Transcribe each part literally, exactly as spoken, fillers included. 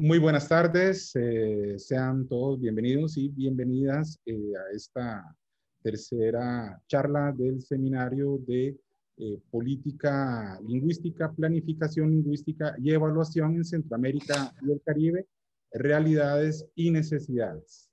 Muy buenas tardes, eh, sean todos bienvenidos y bienvenidas eh, a esta tercera charla del seminario de eh, Política Lingüística, Planificación Lingüística y Evaluación en Centroamérica y el Caribe, Realidades y Necesidades.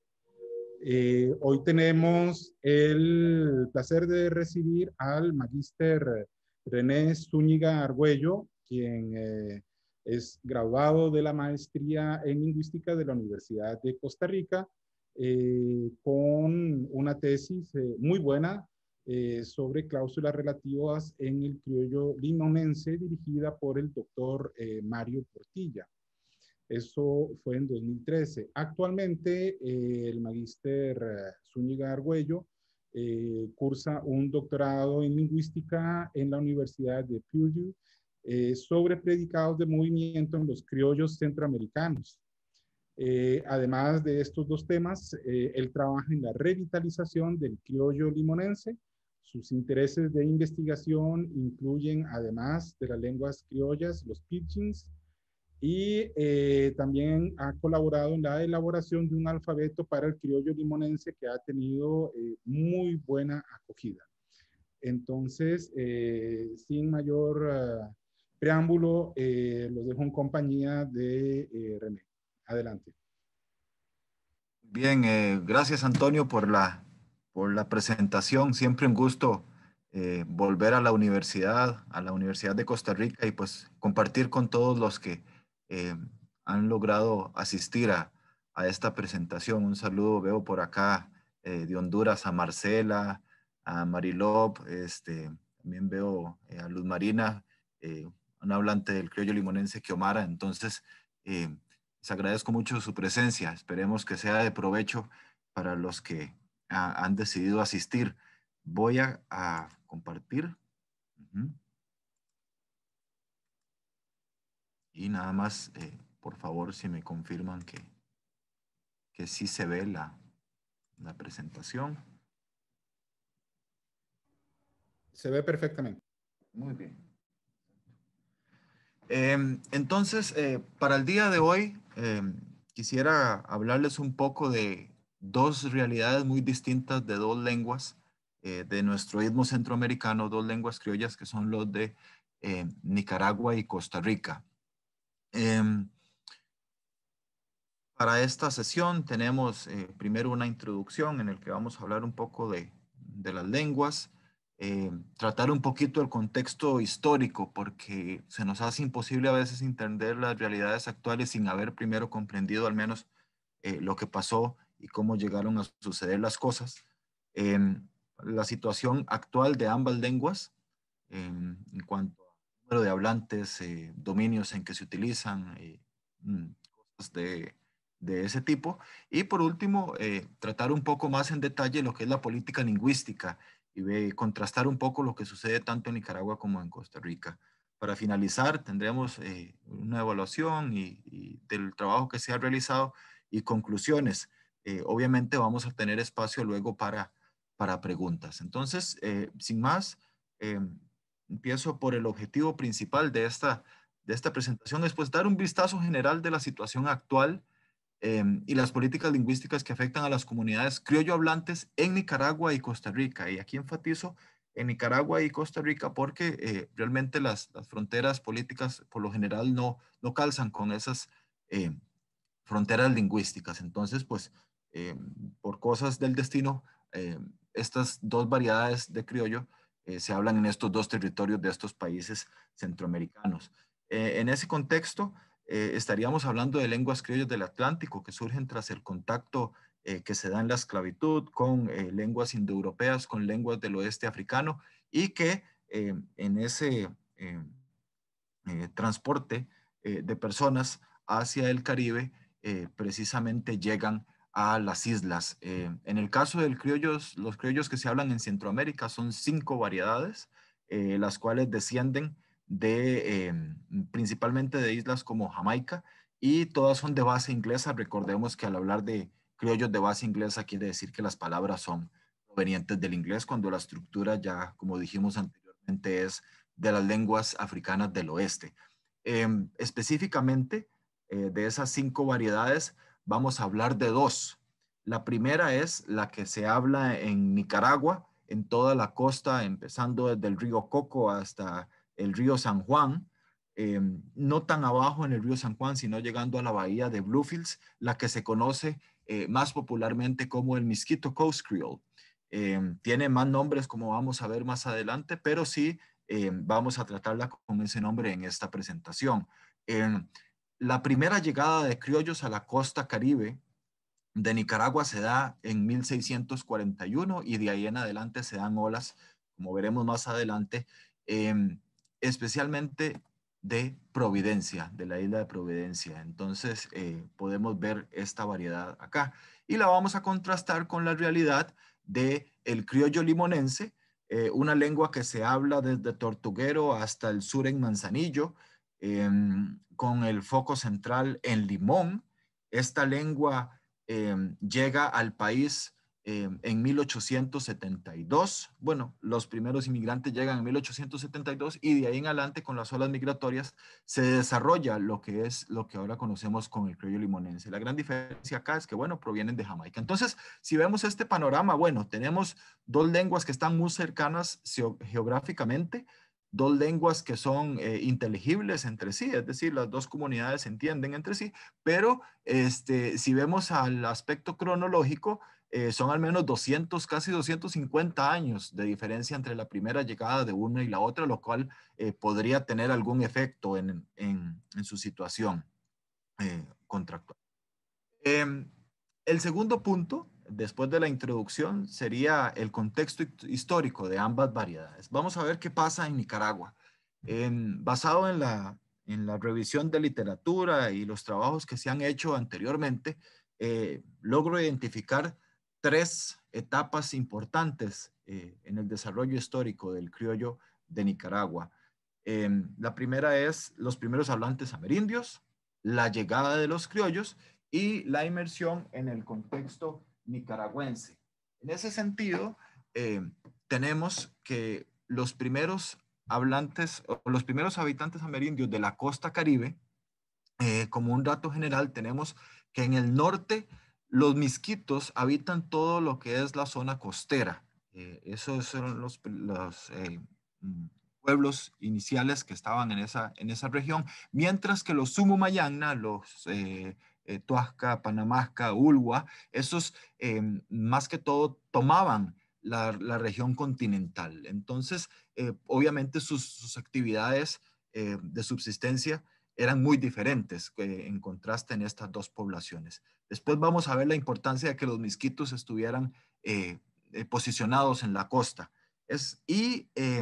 Eh, hoy tenemos el placer de recibir al magíster René Zúñiga Argüello, quien eh, es graduado de la maestría en lingüística de la Universidad de Costa Rica, eh, con una tesis eh, muy buena eh, sobre cláusulas relativas en el criollo limonense, dirigida por el doctor eh, Mario Portilla. Eso fue en dos mil trece. Actualmente, eh, el magíster Zúñiga Argüello eh, cursa un doctorado en lingüística en la Universidad de Purdue eh, sobre predicados de movimiento en los criollos centroamericanos. Eh, además de estos dos temas, eh, él trabaja en la revitalización del criollo limonense. Sus intereses de investigación incluyen, además de las lenguas criollas, los pidgins, y eh, también ha colaborado en la elaboración de un alfabeto para el criollo limonense que ha tenido eh, muy buena acogida. Entonces, eh, sin mayor uh, preámbulo, eh, los dejo en compañía de eh, René. Adelante. Bien, eh, gracias Antonio por la, por la presentación. Siempre un gusto eh, volver a la universidad, a la Universidad de Costa Rica, y pues compartir con todos los que Eh, han logrado asistir a, a esta presentación. Un saludo veo por acá eh, de Honduras a Marcela, a Marilop, este, también veo eh, a Luz Marina, eh, un hablante del criollo limonense Quiomara. Entonces, eh, les agradezco mucho su presencia. Esperemos que sea de provecho para los que a, han decidido asistir. Voy a, a compartir. Uh-huh. Y nada más, eh, por favor, si me confirman que, que sí se ve la, la presentación. Se ve perfectamente. Muy bien. Eh, entonces, eh, para el día de hoy, eh, quisiera hablarles un poco de dos realidades muy distintas de dos lenguas eh, de nuestro istmo centroamericano, dos lenguas criollas que son los de eh, Nicaragua y Costa Rica. Eh, para esta sesión tenemos eh, primero una introducción en la que vamos a hablar un poco de, de las lenguas, eh, tratar un poquito el contexto histórico, porque se nos hace imposible a veces entender las realidades actuales sin haber primero comprendido al menos eh, lo que pasó y cómo llegaron a suceder las cosas. Eh, la situación actual de ambas lenguas eh, en cuanto número de hablantes, eh, dominios en que se utilizan, eh, cosas de, de ese tipo. Y por último, eh, tratar un poco más en detalle lo que es la política lingüística y eh, contrastar un poco lo que sucede tanto en Nicaragua como en Costa Rica. Para finalizar, tendremos eh, una evaluación y, y del trabajo que se ha realizado y conclusiones. Eh, obviamente vamos a tener espacio luego para, para preguntas. Entonces, eh, sin más, eh, empiezo por el objetivo principal de esta, de esta presentación, es pues dar un vistazo general de la situación actual eh, y las políticas lingüísticas que afectan a las comunidades criollohablantes en Nicaragua y Costa Rica. Y aquí enfatizo en Nicaragua y Costa Rica porque eh, realmente las, las fronteras políticas por lo general no, no calzan con esas eh, fronteras lingüísticas. Entonces, pues, eh, por cosas del destino, eh, estas dos variedades de criollo Eh, se hablan en estos dos territorios de estos países centroamericanos. Eh, en ese contexto, eh, estaríamos hablando de lenguas criollas del Atlántico que surgen tras el contacto eh, que se da en la esclavitud con eh, lenguas indoeuropeas, con lenguas del oeste africano, y que eh, en ese eh, eh, transporte eh, de personas hacia el Caribe eh, precisamente llegan a las islas. Eh, en el caso del criollos, los criollos que se hablan en Centroamérica son cinco variedades, eh, las cuales descienden de, eh, principalmente de islas como Jamaica, y todas son de base inglesa. Recordemos que al hablar de criollos de base inglesa quiere decir que las palabras son provenientes del inglés, cuando la estructura ya, como dijimos anteriormente, es de las lenguas africanas del oeste. Eh, específicamente, Eh, de esas cinco variedades vamos a hablar de dos. La primera es la que se habla en Nicaragua, en toda la costa, empezando desde el río Coco hasta el río San Juan, eh, no tan abajo en el río San Juan, sino llegando a la bahía de Bluefields, la que se conoce eh, más popularmente como el Miskito Coast Creole. Eh, tiene más nombres, como vamos a ver más adelante, pero sí eh, vamos a tratarla con ese nombre en esta presentación. Eh, la primera llegada de criollos a la costa caribe de Nicaragua se da en mil seiscientos cuarenta y uno y de ahí en adelante se dan olas, como veremos más adelante, eh, especialmente de Providencia, de la isla de Providencia. Entonces eh, podemos ver esta variedad acá y la vamos a contrastar con la realidad de el criollo limonense, eh, una lengua que se habla desde Tortuguero hasta el sur en Manzanillo, eh, con el foco central en Limón. Esta lengua Eh, llega al país eh, en mil ochocientos setenta y dos. Bueno, los primeros inmigrantes llegan en mil ochocientos setenta y dos y de ahí en adelante con las olas migratorias se desarrolla lo que es lo que ahora conocemos con el criollo limonense. La gran diferencia acá es que, bueno, provienen de Jamaica. Entonces, si vemos este panorama, bueno, tenemos dos lenguas que están muy cercanas geográficamente, dos lenguas que son eh, inteligibles entre sí, es decir, las dos comunidades se entienden entre sí, pero este, si vemos al aspecto cronológico, eh, son al menos doscientos, casi doscientos cincuenta años de diferencia entre la primera llegada de una y la otra, lo cual eh, podría tener algún efecto en, en, en su situación eh, contractual. Eh, el segundo punto, después de la introducción, sería el contexto histórico de ambas variedades. Vamos a ver qué pasa en Nicaragua. En, basado en la, en la revisión de literatura y los trabajos que se han hecho anteriormente, eh, logro identificar tres etapas importantes eh, en el desarrollo histórico del criollo de Nicaragua. Eh, la primera es los primeros hablantes amerindios, la llegada de los criollos y la inmersión en el contexto nicaragüense. En ese sentido, eh, tenemos que los primeros hablantes o los primeros habitantes amerindios de la costa caribe, eh, como un dato general, tenemos que en el norte los misquitos habitan todo lo que es la zona costera. Eh, esos son los, los eh, pueblos iniciales que estaban en esa, en esa región, mientras que los Sumo-Mayagna, los eh, Eh, Tuasca, Panamasca, Ulua, esos eh, más que todo tomaban la, la región continental. Entonces, eh, obviamente sus, sus actividades eh, de subsistencia eran muy diferentes eh, en contraste en estas dos poblaciones. Después vamos a ver la importancia de que los misquitos estuvieran eh, eh, posicionados en la costa. Es, y eh,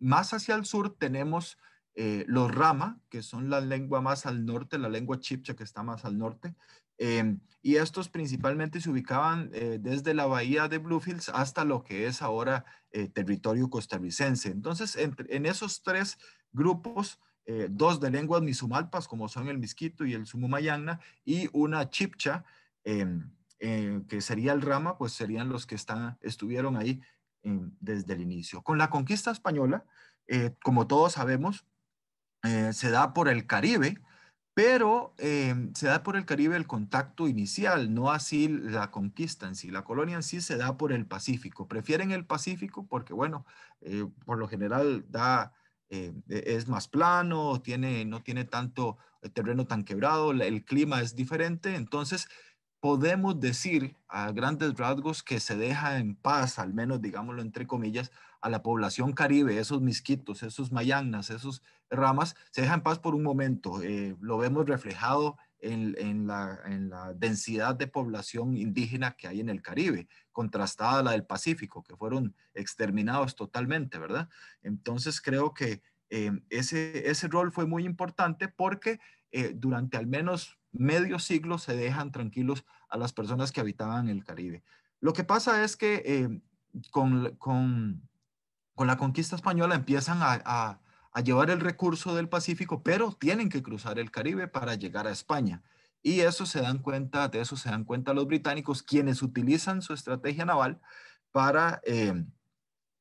más hacia el sur tenemos Eh, los Rama, que son la lengua más al norte, la lengua chipcha que está más al norte, eh, y estos principalmente se ubicaban eh, desde la bahía de Bluefields hasta lo que es ahora eh, territorio costarricense. Entonces, entre, en esos tres grupos, eh, dos de lenguas misumalpas, como son el misquito y el sumo-mayagna, y una chipcha, eh, eh, que sería el Rama, pues serían los que están, estuvieron ahí eh, desde el inicio. Con la conquista española, eh, como todos sabemos, Eh, se da por el Caribe, pero eh, se da por el Caribe el contacto inicial, no así la conquista en sí. La colonia en sí se da por el Pacífico. Prefieren el Pacífico porque, bueno, eh, por lo general da, eh, es más plano, tiene, no tiene tanto terreno tan quebrado, el clima es diferente. Entonces, podemos decir a grandes rasgos que se deja en paz, al menos digámoslo entre comillas, a la población caribe, esos misquitos, esos mayagnas, esos ramas, se dejan en paz por un momento. Eh, lo vemos reflejado en, en, la, en la densidad de población indígena que hay en el Caribe, contrastada a la del Pacífico, que fueron exterminados totalmente, ¿verdad? Entonces creo que eh, ese, ese rol fue muy importante porque eh, durante al menos medio siglo se dejan tranquilos a las personas que habitaban el Caribe. Lo que pasa es que eh, con... con Con la conquista española empiezan a, a, a llevar el recurso del Pacífico, pero tienen que cruzar el Caribe para llegar a España. Y eso se dan cuenta, de eso se dan cuenta los británicos, quienes utilizan su estrategia naval para eh,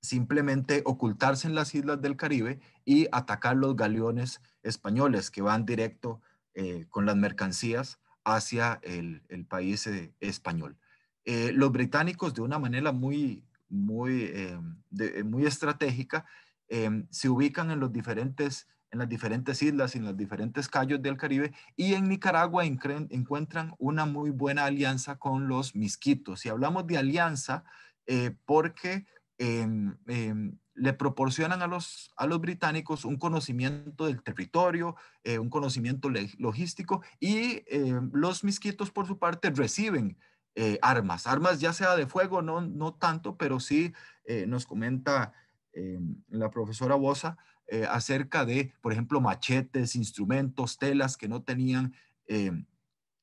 simplemente ocultarse en las islas del Caribe y atacar los galeones españoles que van directo eh, con las mercancías hacia el, el país eh, español. Eh, los británicos, de una manera muy, muy, eh, de, muy estratégica, eh, se ubican en, los diferentes, en las diferentes islas y en los diferentes cayos del Caribe, y en Nicaragua encuentran una muy buena alianza con los miskitos. Y hablamos de alianza eh, porque eh, eh, le proporcionan a los, a los británicos un conocimiento del territorio, eh, un conocimiento logístico, y eh, los miskitos por su parte reciben eh, armas, armas ya sea de fuego, no, no tanto, pero sí eh, nos comenta eh, la profesora Boza eh, acerca de, por ejemplo, machetes, instrumentos, telas que no tenían eh,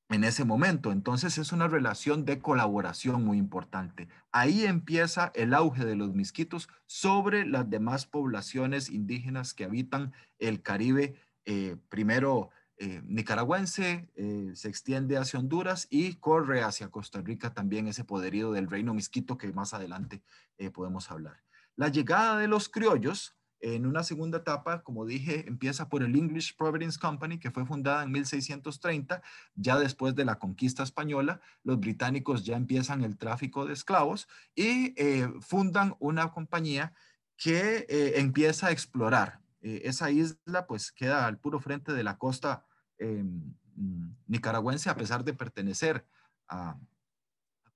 en ese momento. Entonces es una relación de colaboración muy importante. Ahí empieza el auge de los miskitos sobre las demás poblaciones indígenas que habitan el Caribe, eh, primero eh, nicaragüense, eh, se extiende hacia Honduras y corre hacia Costa Rica también ese poderío del reino miskito que más adelante eh, podemos hablar. La llegada de los criollos en una segunda etapa, como dije, empieza por el English Providence Company, que fue fundada en mil seiscientos treinta, ya después de la conquista española. Los británicos ya empiezan el tráfico de esclavos y eh, fundan una compañía que eh, empieza a explorar. Eh, esa isla pues queda al puro frente de la costa eh, nicaragüense, a pesar de pertenecer a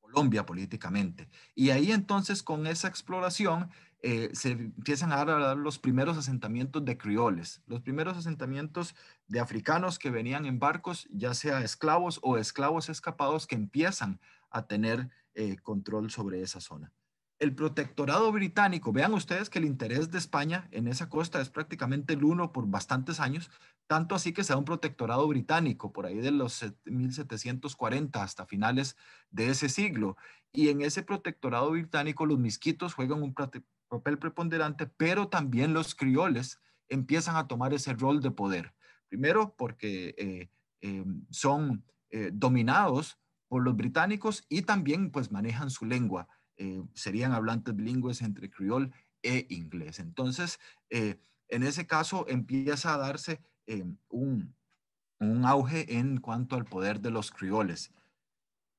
Colombia políticamente. Y ahí entonces, con esa exploración, eh, se empiezan a dar los primeros asentamientos de crioles, los primeros asentamientos de africanos que venían en barcos, ya sea esclavos o esclavos escapados, que empiezan a tener eh, control sobre esa zona. El protectorado británico, vean ustedes que el interés de España en esa costa es prácticamente el uno por bastantes años, tanto así que se da un protectorado británico por ahí de los mil setecientos cuarenta hasta finales de ese siglo. Y en ese protectorado británico los miskitos juegan un papel preponderante, pero también los crioles empiezan a tomar ese rol de poder. Primero porque eh, eh, son eh, dominados por los británicos y también pues manejan su lengua. Eh, serían hablantes bilingües entre criol e inglés. Entonces, eh, en ese caso empieza a darse Eh, un, un auge en cuanto al poder de los crioles.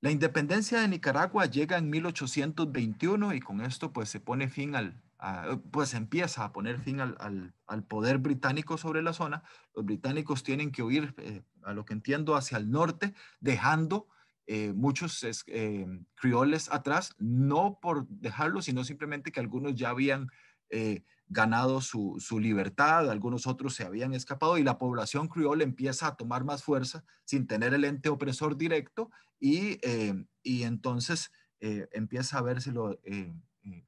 La independencia de Nicaragua llega en mil ochocientos veintiuno y con esto pues se pone fin al, a, pues empieza a poner fin al, al, al poder británico sobre la zona. Los británicos tienen que huir, eh, a lo que entiendo, hacia el norte, dejando eh, muchos eh, crioles atrás, no por dejarlos, sino simplemente que algunos ya habían eh, ganado su, su libertad, algunos otros se habían escapado, y la población criolla empieza a tomar más fuerza sin tener el ente opresor directo, y, eh, y entonces eh, empieza a verse lo, eh,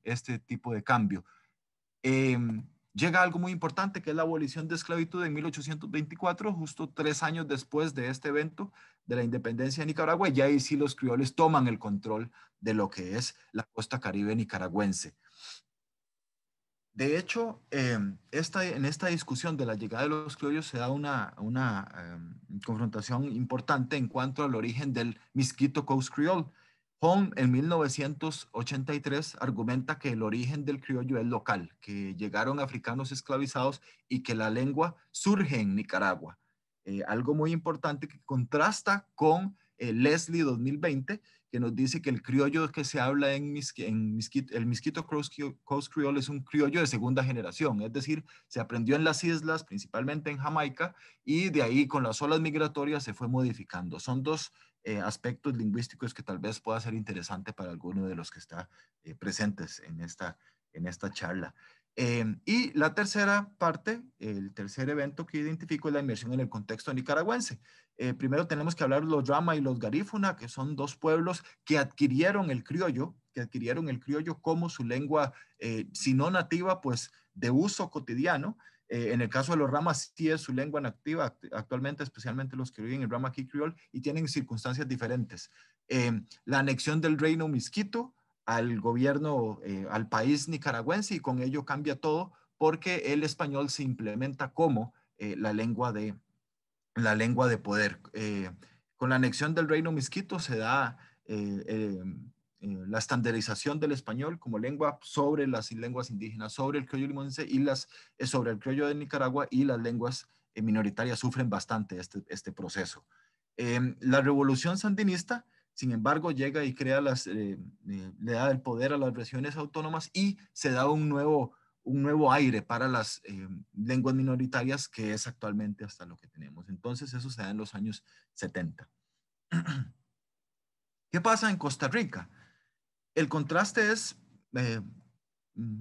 este tipo de cambio. Eh, llega algo muy importante, que es la abolición de esclavitud en mil ochocientos veinticuatro, justo tres años después de este evento de la independencia de Nicaragua, y ahí sí los criollos toman el control de lo que es la costa caribe nicaragüense. De hecho, eh, esta, en esta discusión de la llegada de los criollos se da una, una eh, confrontación importante en cuanto al origen del Miskito Coast Creole. Home, en mil novecientos ochenta y tres, argumenta que el origen del criollo es local, que llegaron africanos esclavizados y que la lengua surge en Nicaragua. Eh, algo muy importante que contrasta con eh, Leslie dos mil veinte, que nos dice que el criollo que se habla en, mis, en Miskito, el Miskito Coast Creole es un criollo de segunda generación, es decir, se aprendió en las islas, principalmente en Jamaica, y de ahí con las olas migratorias se fue modificando. Son dos eh, aspectos lingüísticos que tal vez pueda ser interesante para alguno de los que está eh, presentes en esta, en esta charla. Eh, y la tercera parte, el tercer evento que identifico es la inmersión en el contexto nicaragüense. Eh, primero tenemos que hablar de los Rama y los Garífuna, que son dos pueblos que adquirieron el criollo, que adquirieron el criollo como su lengua, eh, si no nativa, pues de uso cotidiano. Eh, en el caso de los Ramas sí es su lengua nativa actualmente, especialmente los que viven en Ramaki Creole, y tienen circunstancias diferentes. Eh, la anexión del reino miskito al gobierno, eh, al país nicaragüense, y con ello cambia todo porque el español se implementa como eh, la lengua de, la lengua de poder. Eh, con la anexión del reino miskito se da eh, eh, eh, la estandarización del español como lengua sobre las lenguas indígenas, sobre el criollo limonense y las, eh, sobre el criollo de Nicaragua y las lenguas minoritarias sufren bastante este, este proceso. Eh, la revolución sandinista, sin embargo, llega y crea las, eh, eh, le da el poder a las regiones autónomas y se da un nuevo, un nuevo aire para las eh, lenguas minoritarias, que es actualmente hasta lo que tenemos. Entonces eso se da en los años setenta. ¿Qué pasa en Costa Rica? El contraste es eh,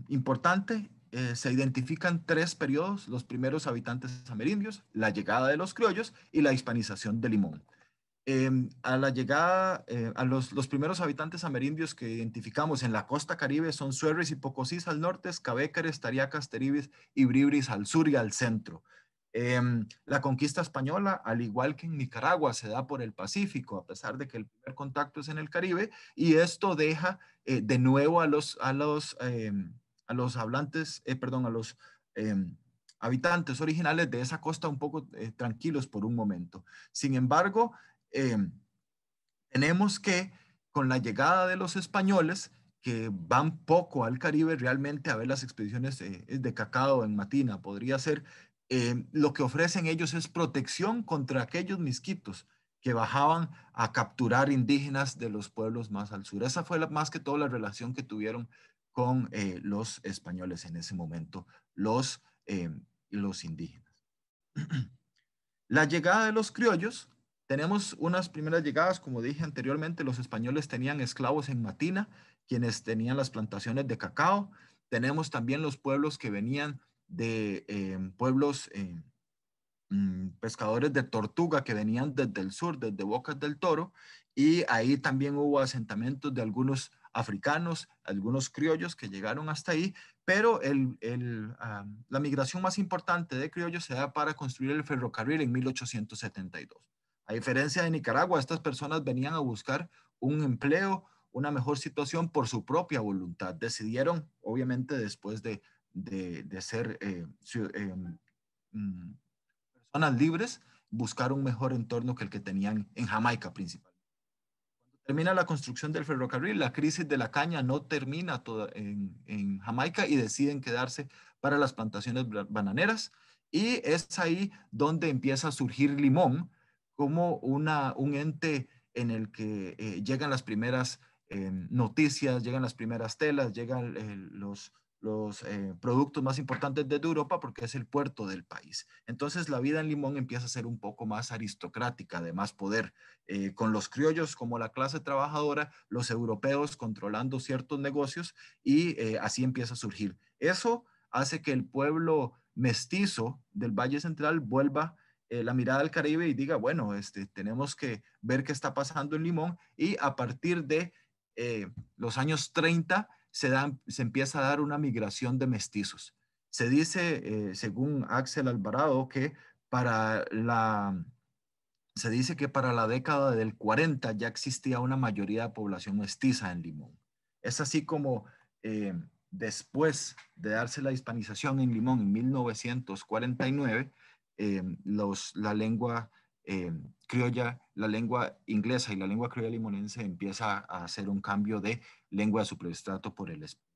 importante. Eh, se identifican tres periodos: los primeros habitantes amerindios, la llegada de los criollos y la hispanización de Limón. Eh, a la llegada, eh, a los, los primeros habitantes amerindios que identificamos en la costa caribe son Suerres y Pocosís al norte, Escabécares, Tariacas, Teribis y Bribris al sur y al centro. Eh, la conquista española, al igual que en Nicaragua, se da por el Pacífico, a pesar de que el primer contacto es en el Caribe, y esto deja eh, de nuevo a los, a los eh, a los hablantes, eh, perdón, a los eh, habitantes originales de esa costa un poco eh, tranquilos por un momento. Sin embargo, eh, tenemos que con la llegada de los españoles, que van poco al Caribe realmente a ver las expediciones eh, de Cacao en Matina, podría ser, eh, lo que ofrecen ellos es protección contra aquellos misquitos que bajaban a capturar indígenas de los pueblos más al sur. Esa fue la, más que todo la relación que tuvieron con eh, los españoles en ese momento, los, eh, los indígenas. La llegada de los criollos, tenemos unas primeras llegadas, como dije anteriormente, los españoles tenían esclavos en Matina, quienes tenían las plantaciones de cacao. Tenemos también los pueblos que venían de eh, pueblos eh, pescadores de tortuga que venían desde el sur, desde Bocas del Toro, y ahí también hubo asentamientos de algunos africanos, algunos criollos que llegaron hasta ahí, pero el, el, uh, la migración más importante de criollos se da para construir el ferrocarril en mil ochocientos setenta y dos. A diferencia de Nicaragua, estas personas venían a buscar un empleo, una mejor situación por su propia voluntad. Decidieron, obviamente, después de, de, de ser eh, su, eh, mm, personas libres, buscar un mejor entorno que el que tenían en Jamaica principalmente. Termina la construcción del ferrocarril, la crisis de la caña no termina toda en, en Jamaica y deciden quedarse para las plantaciones bananeras, y es ahí donde empieza a surgir Limón como una, un ente en el que eh, llegan las primeras eh, noticias, llegan las primeras telas, llegan eh, los, los eh, productos más importantes desde Europa, porque es el puerto del país. Entonces la vida en Limón empieza a ser un poco más aristocrática, de más poder, eh, con los criollos como la clase trabajadora, los europeos controlando ciertos negocios, y eh, así empieza a surgir. Eso hace que el pueblo mestizo del Valle Central vuelva eh, la mirada al Caribe y diga, bueno, este, tenemos que ver qué está pasando en Limón, y a partir de eh, los años treinta, Se, dan, se empieza a dar una migración de mestizos. Se dice, eh, según Axel Alvarado, que para la, se dice que para la década del cuarenta ya existía una mayoría de población mestiza en Limón. Es así como eh, después de darse la hispanización en Limón en mil novecientos cuarenta y nueve, eh, los, la lengua eh, criolla, la lengua inglesa y la lengua criolla limonense empieza a hacer un cambio de lengua de superestrato por el español.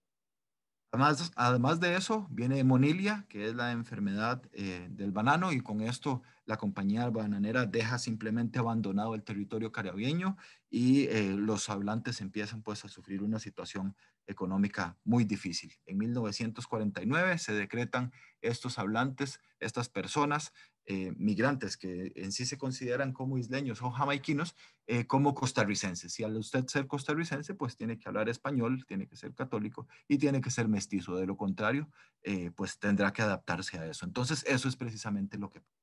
Además, además de eso, viene monilia, que es la enfermedad eh, del banano, y con esto la compañía bananera deja simplemente abandonado el territorio caribeño, y eh, los hablantes empiezan pues a sufrir una situación económica muy difícil. En mil novecientos cuarenta y nueve se decretan estos hablantes, estas personas eh, migrantes que en sí se consideran como isleños o jamaiquinos, eh, como costarricenses. Si al usted ser costarricense, pues tiene que hablar español, tiene que ser católico y tiene que ser mestizo. De lo contrario, eh, pues tendrá que adaptarse a eso. Entonces eso es precisamente lo que pasa.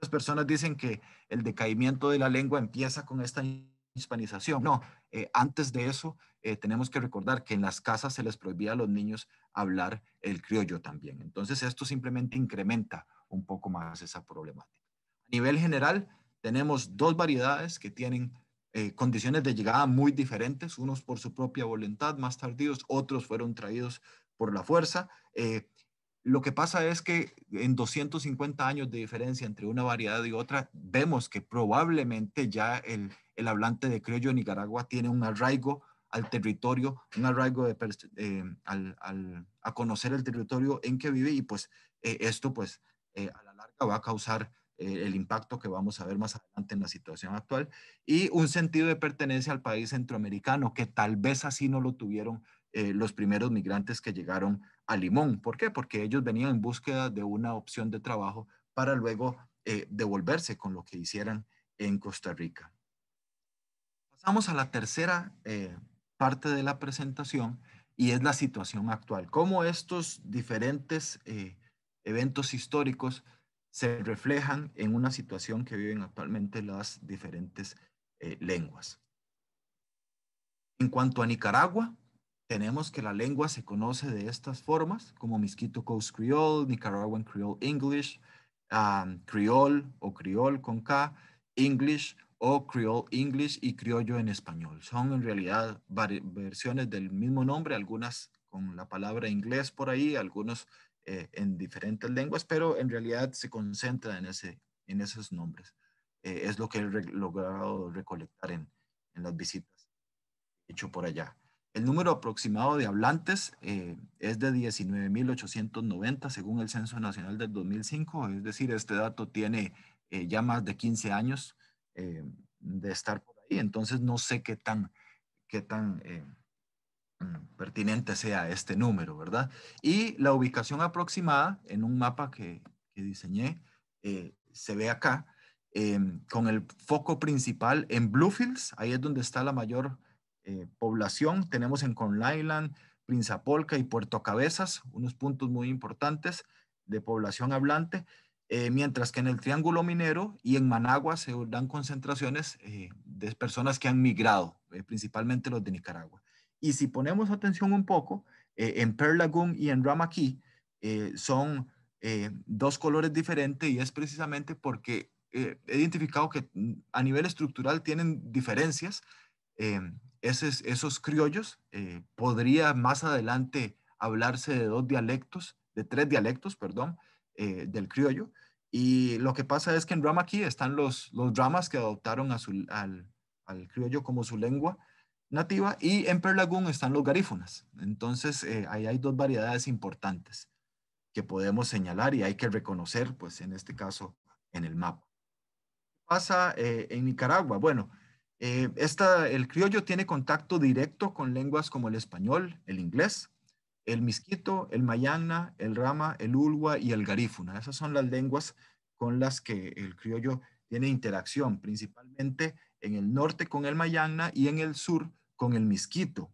Las personas dicen que el decaimiento de la lengua empieza con esta hispanización. No, eh, antes de eso eh, tenemos que recordar que en las casas se les prohibía a los niños hablar el criollo también. Entonces esto simplemente incrementa un poco más esa problemática. A nivel general tenemos dos variedades que tienen eh, condiciones de llegada muy diferentes, unos por su propia voluntad más tardíos, otros fueron traídos por la fuerza. Eh, Lo que pasa es que en doscientos cincuenta años de diferencia entre una variedad y otra, vemos que probablemente ya el, el hablante de criollo de Nicaragua tiene un arraigo al territorio, un arraigo de, eh, al, al, a conocer el territorio en que vive, y pues eh, esto pues eh, a la larga va a causar eh, el impacto que vamos a ver más adelante en la situación actual, y un sentido de pertenencia al país centroamericano, que tal vez así no lo tuvieron eh, los primeros migrantes que llegaron a Limón. ¿Por qué? Porque ellos venían en búsqueda de una opción de trabajo para luego eh, devolverse con lo que hicieran en Costa Rica. Pasamos a la tercera eh, parte de la presentación, y es la situación actual. Cómo estos diferentes eh, eventos históricos se reflejan en una situación que viven actualmente las diferentes eh, lenguas. En cuanto a Nicaragua, tenemos que la lengua se conoce de estas formas, como Miskito Coast Creole, Nicaraguan Creole English, um, Creole o Creole con K, English o Creole English y criollo en español. Son en realidad versiones del mismo nombre, algunas con la palabra inglés por ahí, algunos eh, en diferentes lenguas, pero en realidad se concentra en, ese, en esos nombres. Eh, es lo que he logrado recolectar en, en las visitas hecho por allá. El número aproximado de hablantes eh, es de diecinueve mil ochocientos noventa según el Censo Nacional del dos mil cinco, es decir, este dato tiene eh, ya más de quince años Eh, de estar por ahí, entonces no sé qué tan, qué tan eh, pertinente sea este número, ¿verdad? Y la ubicación aproximada en un mapa que, que diseñé eh, se ve acá, eh, con el foco principal en Bluefields, ahí es donde está la mayor eh, población. Tenemos en Conlaland, Prinzapolca y Puerto Cabezas, unos puntos muy importantes de población hablante. Eh, mientras que en el Triángulo Minero y en Managua se dan concentraciones eh, de personas que han migrado, eh, principalmente los de Nicaragua. Y si ponemos atención un poco, eh, en Pearl Lagoon y en Ramaki eh, son eh, dos colores diferentes, y es precisamente porque eh, he identificado que a nivel estructural tienen diferencias. Eh, esos, esos criollos, eh, podría más adelante hablarse de dos dialectos, de tres dialectos, perdón, Eh, del criollo, y lo que pasa es que en Ramaki están los, los ramas que adoptaron a su, al, al criollo como su lengua nativa, y en Pearl Lagoon están los garífunas. Entonces eh, ahí hay dos variedades importantes que podemos señalar y hay que reconocer, pues en este caso, en el mapa. ¿Qué pasa eh, en Nicaragua? Bueno, eh, esta, el criollo tiene contacto directo con lenguas como el español, el inglés, el miskito, el mayagna, el rama, el ulua y el garífuna. Esas son las lenguas con las que el criollo tiene interacción, principalmente en el norte con el mayagna y en el sur con el miskito.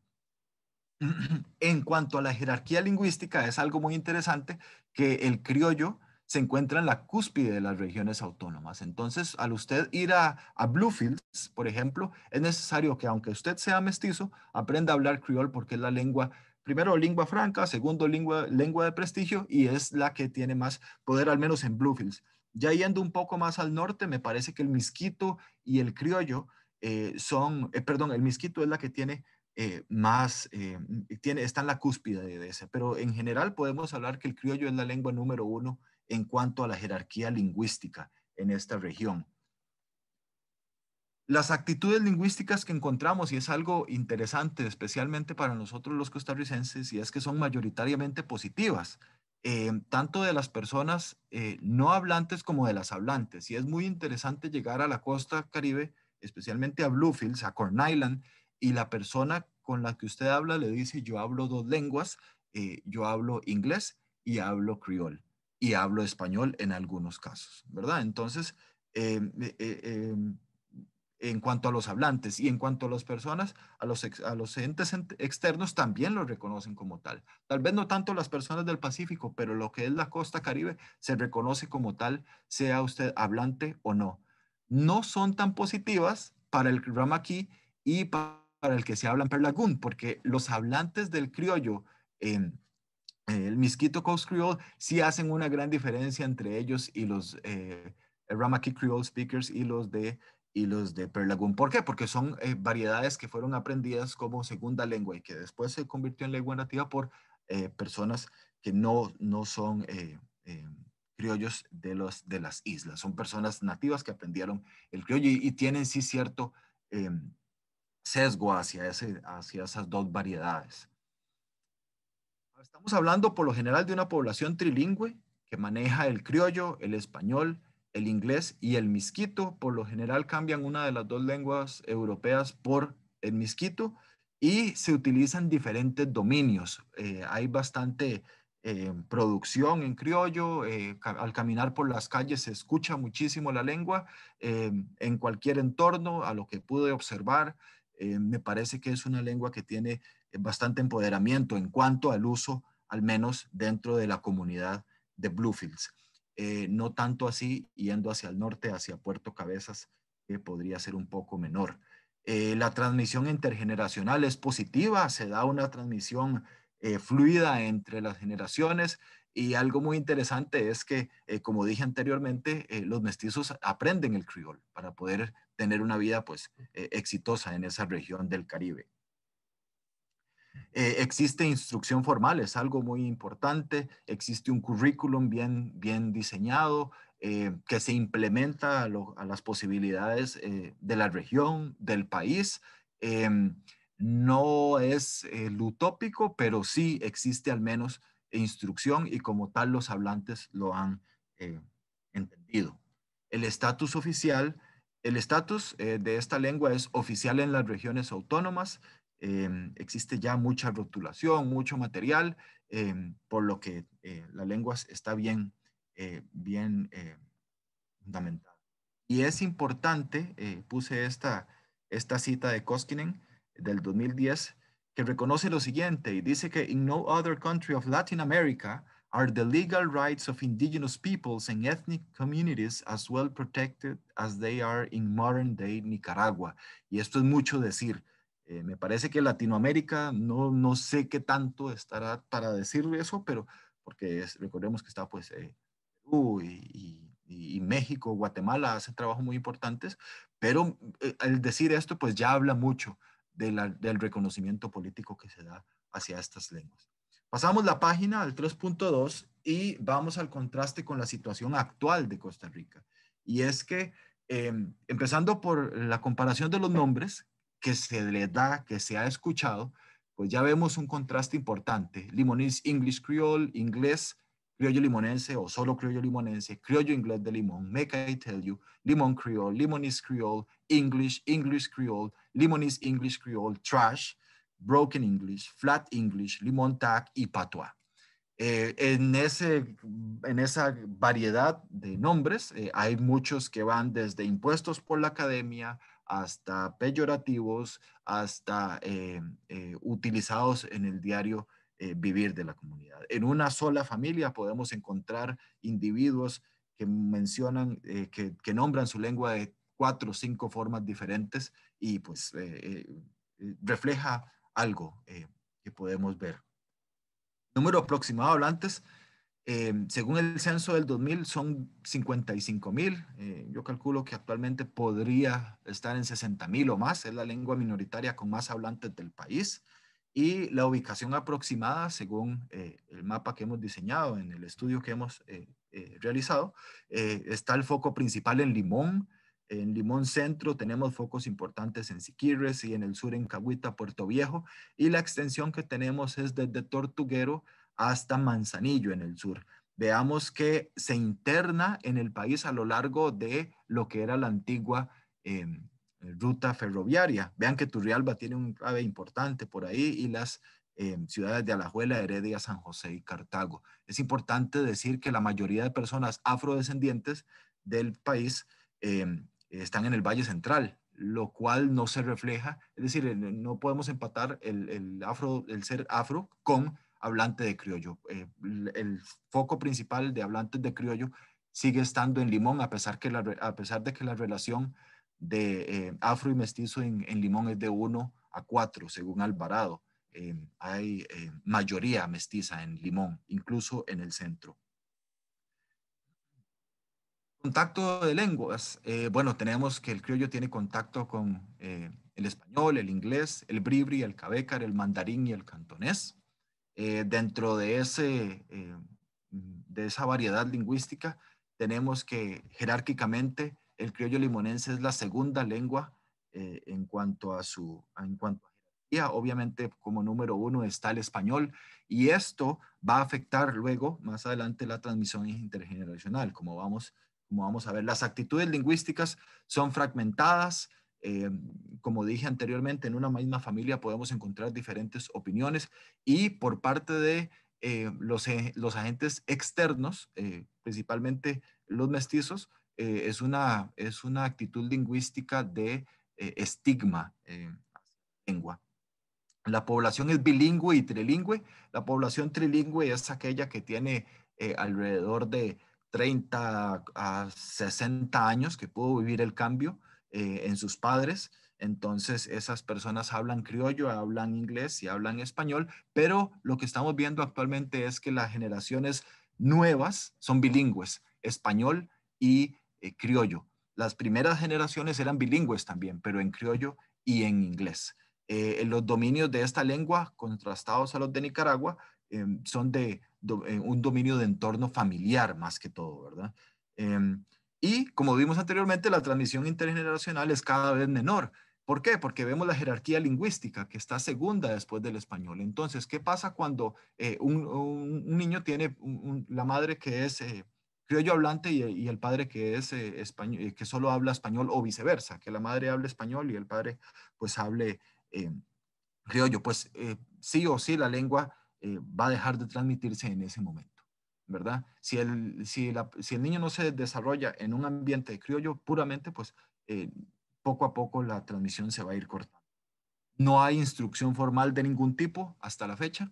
En cuanto a la jerarquía lingüística, es algo muy interesante que el criollo se encuentra en la cúspide de las regiones autónomas. Entonces, al usted ir a, a Bluefields, por ejemplo, es necesario que, aunque usted sea mestizo, aprenda a hablar criol, porque es la lengua, primero, lengua franca, segundo, lengua, lengua de prestigio, y es la que tiene más poder, al menos en Bluefields. Ya yendo un poco más al norte, me parece que el miskito y el criollo eh, son, eh, perdón, el miskito es la que tiene eh, más, eh, tiene, está en la cúspide de ese, pero en general podemos hablar que el criollo es la lengua número uno en cuanto a la jerarquía lingüística en esta región. Las actitudes lingüísticas que encontramos, y es algo interesante especialmente para nosotros los costarricenses, y es que son mayoritariamente positivas, eh, tanto de las personas eh, no hablantes como de las hablantes. Y es muy interesante llegar a la costa caribe, especialmente a Bluefields, a Corn Island, y la persona con la que usted habla le dice: yo hablo dos lenguas, eh, yo hablo inglés y hablo criol, y hablo español en algunos casos, ¿verdad? Entonces, eh, eh, eh, en cuanto a los hablantes y en cuanto a las personas, a los, ex, a los entes externos también los reconocen como tal. Tal vez no tanto las personas del Pacífico, pero lo que es la costa caribe se reconoce como tal, sea usted hablante o no. No son tan positivas para el Ramaki y para el que se habla en Pearl Lagoon, porque los hablantes del criollo en el Miskito Coast Creole sí hacen una gran diferencia entre ellos y los eh, Ramaki Creole speakers y los de y los de Pearl Lagoon. ¿Por qué? Porque son eh, variedades que fueron aprendidas como segunda lengua y que después se convirtió en lengua nativa por eh, personas que no, no son eh, eh, criollos de, los, de las islas. Son personas nativas que aprendieron el criollo y, y tienen sí cierto eh, sesgo hacia, ese, hacia esas dos variedades. Estamos hablando por lo general de una población trilingüe, que maneja el criollo, el español, el inglés y el miskito. Por lo general cambian una de las dos lenguas europeas por el miskito y se utilizan diferentes dominios. Eh, hay bastante eh, producción en criollo, eh, ca- al caminar por las calles se escucha muchísimo la lengua eh, en cualquier entorno, a lo que pude observar. Eh, me parece que es una lengua que tiene bastante empoderamiento en cuanto al uso, al menos dentro de la comunidad de Bluefields. Eh, no tanto así, yendo hacia el norte, hacia Puerto Cabezas, que eh, podría ser un poco menor. Eh, la transmisión intergeneracional es positiva, se da una transmisión eh, fluida entre las generaciones, y algo muy interesante es que, eh, como dije anteriormente, eh, los mestizos aprenden el criol para poder tener una vida pues, eh, exitosa en esa región del Caribe. Eh, existe instrucción formal, es algo muy importante, existe un currículum bien, bien diseñado eh, que se implementa a, lo, a las posibilidades eh, de la región, del país. Eh, no es eh, lo utópico, pero sí existe al menos instrucción y como tal los hablantes lo han eh, entendido. El estatus oficial, el estatus eh, de esta lengua es oficial en las regiones autónomas. Eh, existe ya mucha rotulación, mucho material, eh, por lo que eh, la lengua está bien, eh, bien eh, fundamentada. Y es importante, eh, puse esta, esta cita de Koskinen del dos mil diez, que reconoce lo siguiente, y dice que in no other country of Latin America are the legal rights of indigenous peoples and ethnic communities as well protected as they are in modern day Nicaragua. Y esto es mucho decir. Eh, me parece que Latinoamérica, no, no sé qué tanto estará para decir eso, pero porque es, recordemos que está pues eh, Perú y, y, y México, Guatemala hacen trabajos muy importantes, pero eh, al decir esto pues ya habla mucho de la, del reconocimiento político que se da hacia estas lenguas. Pasamos la página al tres punto dos y vamos al contraste con la situación actual de Costa Rica. Y es que eh, empezando por la comparación de los nombres, que se le da, que se ha escuchado, pues ya vemos un contraste importante. Limonese, English Creole, inglés, criollo limonense o solo criollo limonense, criollo inglés de Limón, make I tell you, Limón Creole, Limonese Creole, English, English Creole, Limonese English Creole, trash, broken English, flat English, Limontac y patois. Eh, en, ese, en esa variedad de nombres eh, hay muchos que van desde impuestos por la academia, hasta peyorativos, hasta eh, eh, utilizados en el diario eh, vivir de la comunidad. En una sola familia podemos encontrar individuos que mencionan, eh, que, que nombran su lengua de cuatro o cinco formas diferentes y pues eh, eh, refleja algo eh, que podemos ver. Número aproximado de hablantes. Eh, según el censo del dos mil son cincuenta y cinco mil, eh, yo calculo que actualmente podría estar en sesenta mil o más, es la lengua minoritaria con más hablantes del país y la ubicación aproximada según eh, el mapa que hemos diseñado en el estudio que hemos eh, eh, realizado, eh, está el foco principal en Limón, en Limón Centro tenemos focos importantes en Siquirres y en el sur en Cahuita, Puerto Viejo y la extensión que tenemos es desde Tortuguero hasta Manzanillo en el sur. Veamos que se interna en el país a lo largo de lo que era la antigua eh, ruta ferroviaria. Vean que Turrialba tiene un clave importante por ahí y las eh, ciudades de Alajuela, Heredia, San José y Cartago. Es importante decir que la mayoría de personas afrodescendientes del país eh, están en el Valle Central, lo cual no se refleja, es decir, no podemos empatar el, el, afro, el ser afro con hablante de criollo. Eh, el, el foco principal de hablantes de criollo sigue estando en Limón, a pesar, que la, a pesar de que la relación de eh, afro y mestizo en, en Limón es de uno a cuatro, según Alvarado. Eh, hay eh, mayoría mestiza en Limón, incluso en el centro. Contacto de lenguas. Eh, bueno, tenemos que el criollo tiene contacto con eh, el español, el inglés, el bribri, el cabécar, el mandarín y el cantonés. Eh, dentro de, ese, eh, de esa variedad lingüística, tenemos que jerárquicamente el criollo limonense es la segunda lengua eh, en cuanto a su en cuanto a obviamente como número uno está el español, y esto va a afectar luego, más adelante, la transmisión intergeneracional. Como vamos, como vamos a ver, las actitudes lingüísticas son fragmentadas. Eh, como dije anteriormente, en una misma familia podemos encontrar diferentes opiniones, y por parte de eh, los, los agentes externos, eh, principalmente los mestizos, eh, es, una, es una actitud lingüística de eh, estigma eh, lengua. La población es bilingüe y trilingüe. La población trilingüe es aquella que tiene eh, alrededor de treinta a sesenta años, que pudo vivir el cambio eh, en sus padres. Entonces esas personas hablan criollo, hablan inglés y hablan español, pero lo que estamos viendo actualmente es que las generaciones nuevas son bilingües, español y eh, criollo. Las primeras generaciones eran bilingües también, pero en criollo y en inglés. Eh, los dominios de esta lengua, contrastados a los de Nicaragua, eh, son de do, eh, un dominio de entorno familiar más que todo, ¿verdad? Eh, y como vimos anteriormente, la transmisión intergeneracional es cada vez menor. ¿Por qué? Porque vemos la jerarquía lingüística, que está segunda después del español. Entonces, ¿qué pasa cuando eh, un, un, un niño tiene un, un, la madre que es eh, criollo hablante y, y el padre que es eh, español, que solo habla español, o viceversa, que la madre hable español y el padre pues hable Eh, criollo? Pues eh, sí o sí la lengua eh, va a dejar de transmitirse en ese momento, ¿verdad? Si el, si la, si el niño no se desarrolla en un ambiente de criollo puramente, pues eh, poco a poco la transmisión se va a ir cortando. No hay instrucción formal de ningún tipo hasta la fecha,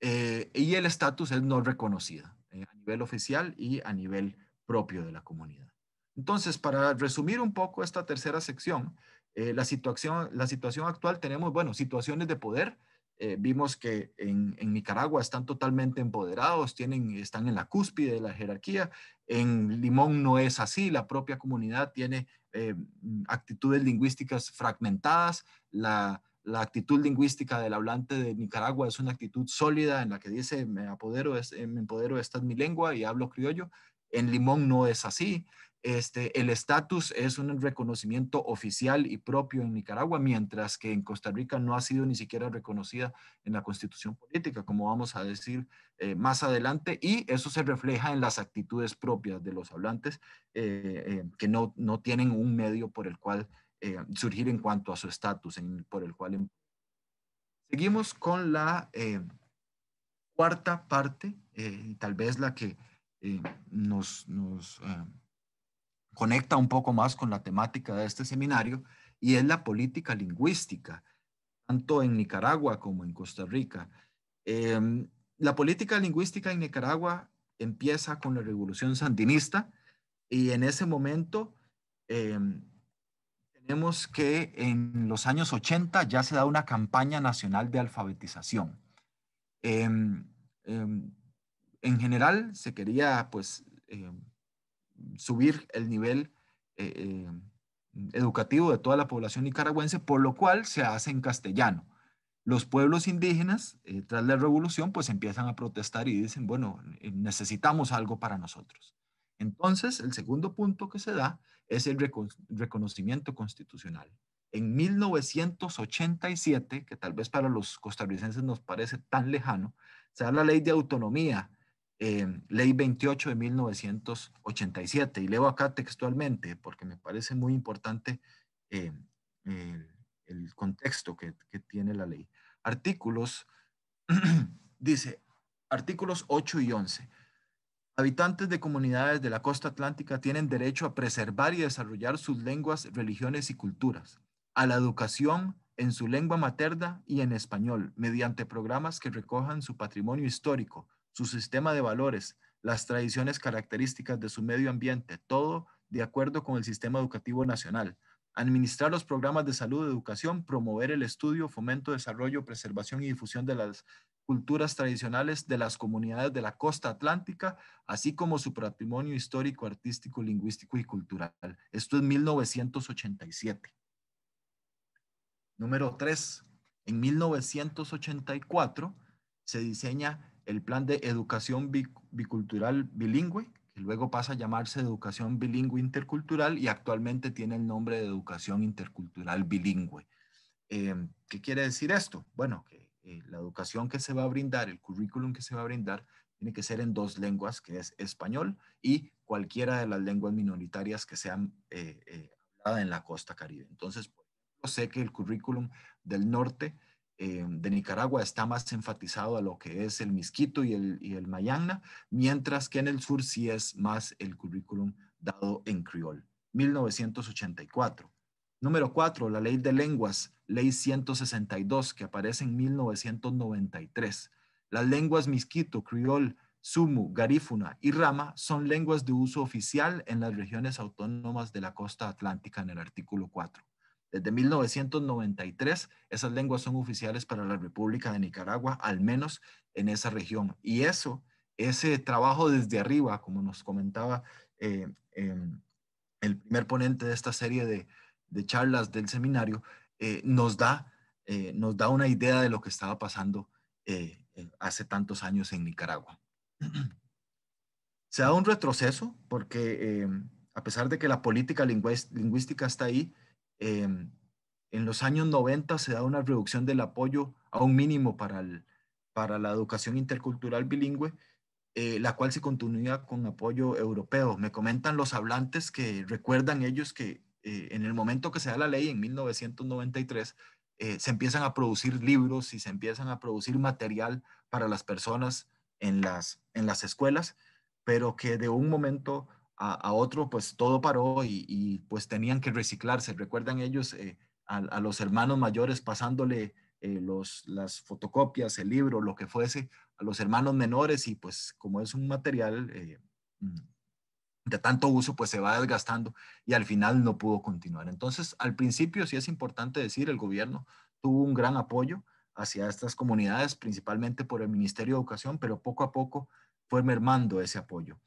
eh, y el estatus es no reconocida eh, a nivel oficial y a nivel propio de la comunidad. Entonces, para resumir un poco esta tercera sección, Eh, la, situación, la situación actual, tenemos, bueno, situaciones de poder. Eh, vimos que en, en Nicaragua están totalmente empoderados, tienen, están en la cúspide de la jerarquía. En Limón no es así, la propia comunidad tiene eh, actitudes lingüísticas fragmentadas. La, la actitud lingüística del hablante de Nicaragua es una actitud sólida en la que dice, me apodero, es, me empodero, esta es mi lengua y hablo criollo. En Limón no es así. Este, el estatus es un reconocimiento oficial y propio en Nicaragua, mientras que en Costa Rica no ha sido ni siquiera reconocida en la Constitución Política, como vamos a decir eh, más adelante, y eso se refleja en las actitudes propias de los hablantes eh, eh, que no, no tienen un medio por el cual eh, surgir en cuanto a su estatus, por el cual... Seguimos con la eh, cuarta parte, eh, y tal vez la que eh, nos... nos eh, conecta un poco más con la temática de este seminario, y es la política lingüística, tanto en Nicaragua como en Costa Rica. Eh, la política lingüística en Nicaragua empieza con la Revolución Sandinista, y en ese momento eh, tenemos que en los años ochenta ya se da una campaña nacional de alfabetización. Eh, eh, en general se quería, pues, eh, subir el nivel eh, eh, educativo de toda la población nicaragüense, por lo cual se hace en castellano. Los pueblos indígenas, eh, tras la revolución, pues empiezan a protestar y dicen, bueno, necesitamos algo para nosotros. Entonces, el segundo punto que se da es el recon- reconocimiento constitucional. En mil novecientos ochenta y siete, que tal vez para los costarricenses nos parece tan lejano, se da la Ley de Autonomía, Eh, Ley veintiocho de mil novecientos ochenta y siete, y leo acá textualmente porque me parece muy importante eh, eh, el contexto que, que tiene la ley. Artículos, dice, artículos ocho y once. Habitantes de comunidades de la costa atlántica tienen derecho a preservar y desarrollar sus lenguas, religiones y culturas, a la educación en su lengua materna y en español, mediante programas que recojan su patrimonio histórico, su sistema de valores, las tradiciones características de su medio ambiente, todo de acuerdo con el sistema educativo nacional. Administrar los programas de salud, educación, promover el estudio, fomento, desarrollo, preservación y difusión de las culturas tradicionales de las comunidades de la costa atlántica, así como su patrimonio histórico, artístico, lingüístico y cultural. Esto es mil novecientos ochenta y siete. Número tres. En mil novecientos ochenta y cuatro se diseña el plan de educación bicultural bilingüe, que luego pasa a llamarse educación bilingüe intercultural y actualmente tiene el nombre de educación intercultural bilingüe. Eh, ¿Qué quiere decir esto? Bueno, que eh, la educación que se va a brindar, el currículum que se va a brindar, tiene que ser en dos lenguas, que es español y cualquiera de las lenguas minoritarias que sean eh, eh, habladas en la costa caribe. Entonces, yo sé que el currículum del norte eh, de Nicaragua está más enfatizado a lo que es el miskito y el, y el mayangna, mientras que en el sur sí es más el currículum dado en criol. mil novecientos ochenta y cuatro. Número cuatro, la Ley de Lenguas, Ley ciento sesenta y dos, que aparece en mil novecientos noventa y tres. Las lenguas miskito, criol, sumu, garífuna y rama son lenguas de uso oficial en las regiones autónomas de la costa atlántica en el artículo cuatro. Desde mil novecientos noventa y tres, esas lenguas son oficiales para la República de Nicaragua, al menos en esa región. Y eso, ese trabajo desde arriba, como nos comentaba eh, eh, el primer ponente de esta serie de, de charlas del seminario, eh, nos, da, eh, nos da una idea de lo que estaba pasando eh, hace tantos años en Nicaragua. Se da un retroceso porque eh, a pesar de que la política lingüística está ahí, eh, en los años noventa se da una reducción del apoyo a un mínimo para, el, para la educación intercultural bilingüe, eh, la cual se continúa con apoyo europeo. Me comentan los hablantes que recuerdan ellos que eh, en el momento que se da la ley en mil novecientos noventa y tres, Eh, se empiezan a producir libros y se empiezan a producir material para las personas en las, en las escuelas, pero que de un momento a, a otro pues todo paró y, y pues tenían que reciclarse. Recuerdan ellos eh, a, a los hermanos mayores pasándole eh, los, las fotocopias, el libro, lo que fuese, a los hermanos menores, y pues como es un material eh, de tanto uso pues se va desgastando y al final no pudo continuar. Entonces, al principio sí es importante decir, el gobierno tuvo un gran apoyo hacia estas comunidades, principalmente por el Ministerio de Educación, pero poco a poco fue mermando ese apoyo.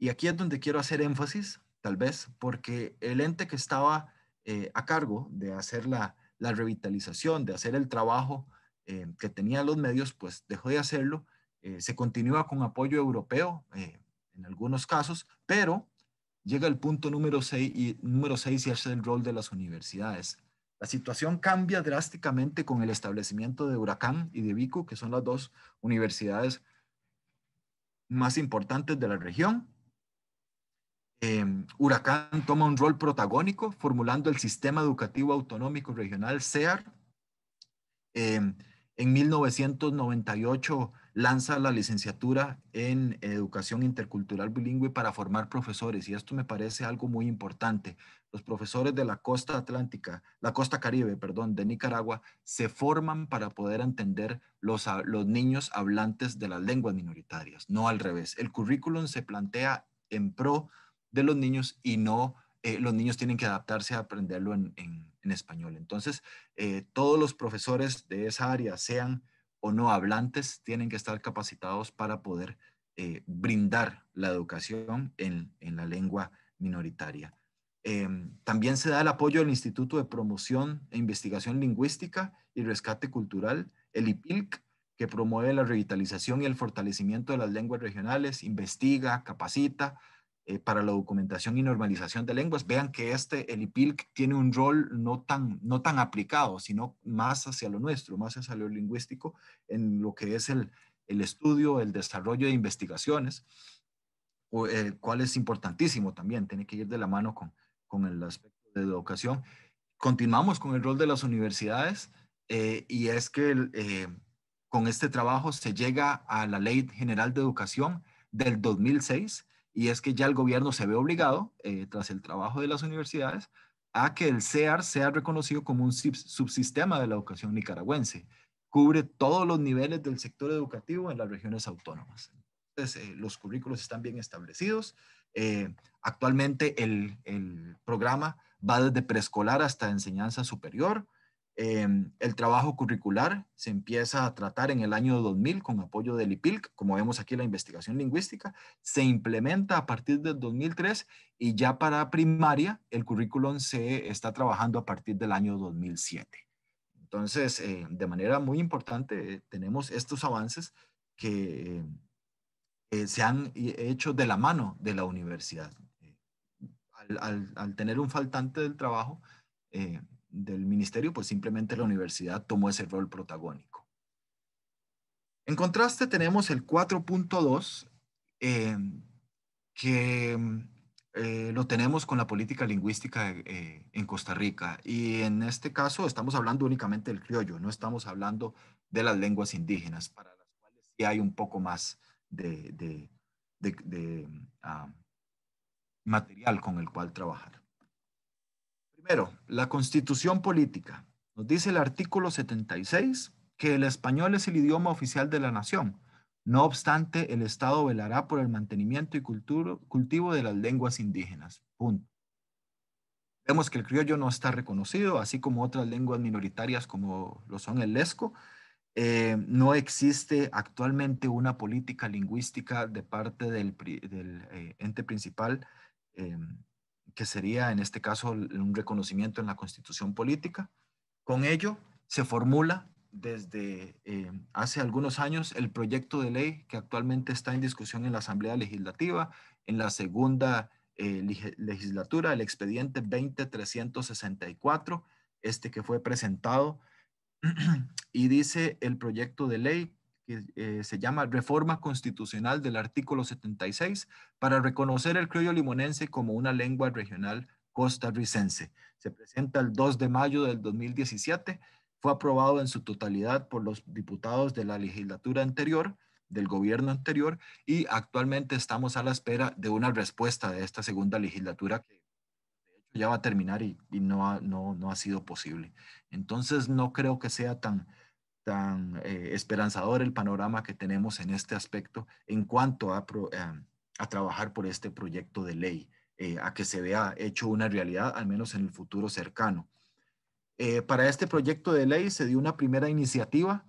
Y aquí es donde quiero hacer énfasis, tal vez, porque el ente que estaba eh, a cargo de hacer la, la revitalización, de hacer el trabajo eh, que tenían los medios, pues dejó de hacerlo, eh, se continúa con apoyo europeo, eh, en algunos casos, pero llega el punto número seis y, número seis y es el rol de las universidades. La situación cambia drásticamente con el establecimiento de Huracán y de Vicu, que son las dos universidades más importantes de la región. Eh, Huracán toma un rol protagónico, formulando el Sistema Educativo Autonómico Regional, SEAR. Eh, en mil novecientos noventa y ocho, lanza la licenciatura en Educación Intercultural Bilingüe para formar profesores, y esto me parece algo muy importante. Los profesores de la costa atlántica, la costa caribe, perdón, de Nicaragua, se forman para poder entender los, los niños hablantes de las lenguas minoritarias, no al revés. El currículum se plantea en pro de los niños y no eh, los niños tienen que adaptarse a aprenderlo en, en, en español. Entonces, eh, todos los profesores de esa área, sean o no hablantes, tienen que estar capacitados para poder eh, brindar la educación en, en la lengua minoritaria. Eh, también se da el apoyo del Instituto de Promoción e Investigación Lingüística y Rescate Cultural, el I P I L C, que promueve la revitalización y el fortalecimiento de las lenguas regionales, investiga, capacita eh, para la documentación y normalización de lenguas. Vean que este, el I P I L C, tiene un rol no tan, no tan aplicado, sino más hacia lo nuestro, más hacia lo lingüístico, en lo que es el, el estudio, el desarrollo de investigaciones, o, el cual es importantísimo también, tiene que ir de la mano con, con el aspecto de educación. Continuamos con el rol de las universidades, eh, y es que el, eh, con este trabajo se llega a la Ley General de Educación del dos mil seis, y es que ya el gobierno se ve obligado, eh, tras el trabajo de las universidades, a que el SEAR sea reconocido como un subsistema de la educación nicaragüense. Cubre todos los niveles del sector educativo en las regiones autónomas. Entonces, eh, los currículos están bien establecidos. Eh, actualmente el, el programa va desde preescolar hasta enseñanza superior. Eh, el trabajo curricular se empieza a tratar en el año dos mil con apoyo del I P I L C, como vemos aquí la investigación lingüística, se implementa a partir del dos mil tres y ya para primaria el currículum se está trabajando a partir del año dos mil siete. Entonces, eh, de manera muy importante eh, tenemos estos avances que eh, se han hecho de la mano de la universidad. Eh, al, al, al tener un faltante del trabajo, eh, del ministerio, pues simplemente la universidad tomó ese rol protagónico. En contraste tenemos el cuatro punto dos, eh, que eh, lo tenemos con la política lingüística eh, en Costa Rica. Y en este caso estamos hablando únicamente del criollo, no estamos hablando de las lenguas indígenas, para las cuales sí hay un poco más de, de, de, de uh, material con el cual trabajar. Primero, la constitución política. Nos dice el artículo setenta y seis que el español es el idioma oficial de la nación. No obstante, el Estado velará por el mantenimiento y culturo, cultivo de las lenguas indígenas. Punto. Vemos que el criollo no está reconocido, así como otras lenguas minoritarias como lo son el lesco. Eh, no existe actualmente una política lingüística de parte del, del eh, ente principal, eh, que sería en este caso un reconocimiento en la Constitución Política. Con ello se formula desde eh, hace algunos años el proyecto de ley que actualmente está en discusión en la Asamblea Legislativa, en la segunda eh, legislatura, el expediente veinte mil trescientos sesenta y cuatro, este que fue presentado, y dice el proyecto de ley que eh, se llama Reforma Constitucional del Artículo setenta y seis para reconocer el criollo limonense como una lengua regional costarricense. Se presenta el dos de mayo del dos mil diecisiete, fue aprobado en su totalidad por los diputados de la legislatura anterior, del gobierno anterior, y actualmente estamos a la espera de una respuesta de esta segunda legislatura que ya va a terminar y, y no, ha, no, no ha sido posible. Entonces no creo que sea tan, tan eh, esperanzador el panorama que tenemos en este aspecto en cuanto a, pro, eh, a trabajar por este proyecto de ley, eh, a que se vea hecho una realidad, al menos en el futuro cercano. Eh, para este proyecto de ley se dio una primera iniciativa,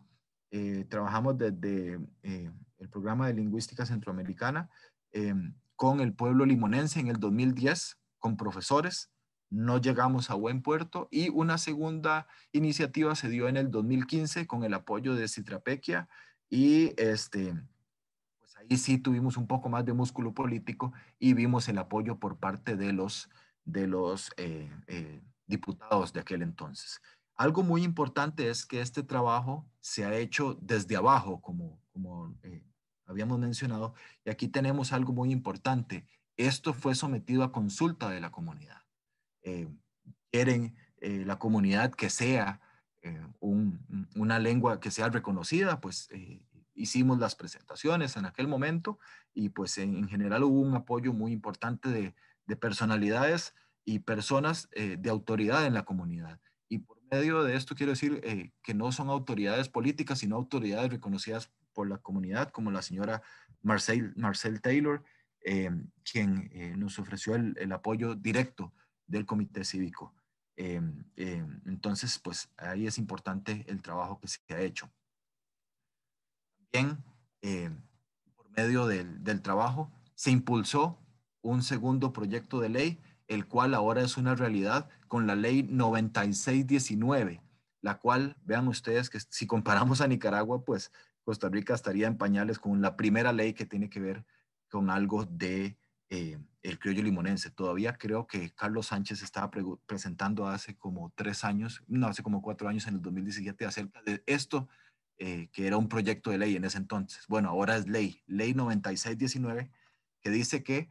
eh, trabajamos desde eh, el programa de lingüística centroamericana eh, con el pueblo limonense en el dos mil diez, con profesores, no llegamos a buen puerto, y una segunda iniciativa se dio en el dos mil quince con el apoyo de Citrapequia, y este, pues ahí sí tuvimos un poco más de músculo político y vimos el apoyo por parte de los, de los eh, eh, diputados de aquel entonces. Algo muy importante es que este trabajo se ha hecho desde abajo, como, como eh, habíamos mencionado, y aquí tenemos algo muy importante. Esto fue sometido a consulta de la comunidad. Eh, quieren eh, la comunidad que sea eh, un, una lengua que sea reconocida, pues eh, hicimos las presentaciones en aquel momento y pues en, en general hubo un apoyo muy importante de, de personalidades y personas eh, de autoridad en la comunidad. Y por medio de esto quiero decir eh, que no son autoridades políticas, sino autoridades reconocidas por la comunidad, como la señora Marcel, Marcel Taylor, Eh, quien eh, nos ofreció el, el apoyo directo del comité cívico. Eh, eh, entonces, pues ahí es importante el trabajo que se ha hecho. También, eh, por medio del, del trabajo, se impulsó un segundo proyecto de ley, el cual ahora es una realidad con la ley noventa y seis diecinueve, la cual, vean ustedes que si comparamos a Nicaragua, pues Costa Rica estaría en pañales con la primera ley que tiene que ver con algo de eh, el criollo limonense. Todavía creo que Carlos Sánchez estaba pre presentando hace como tres años, no, hace como cuatro años, en el dos mil diecisiete, acerca de esto, eh, que era un proyecto de ley en ese entonces. Bueno, ahora es ley, ley noventa y seis diecinueve, que dice que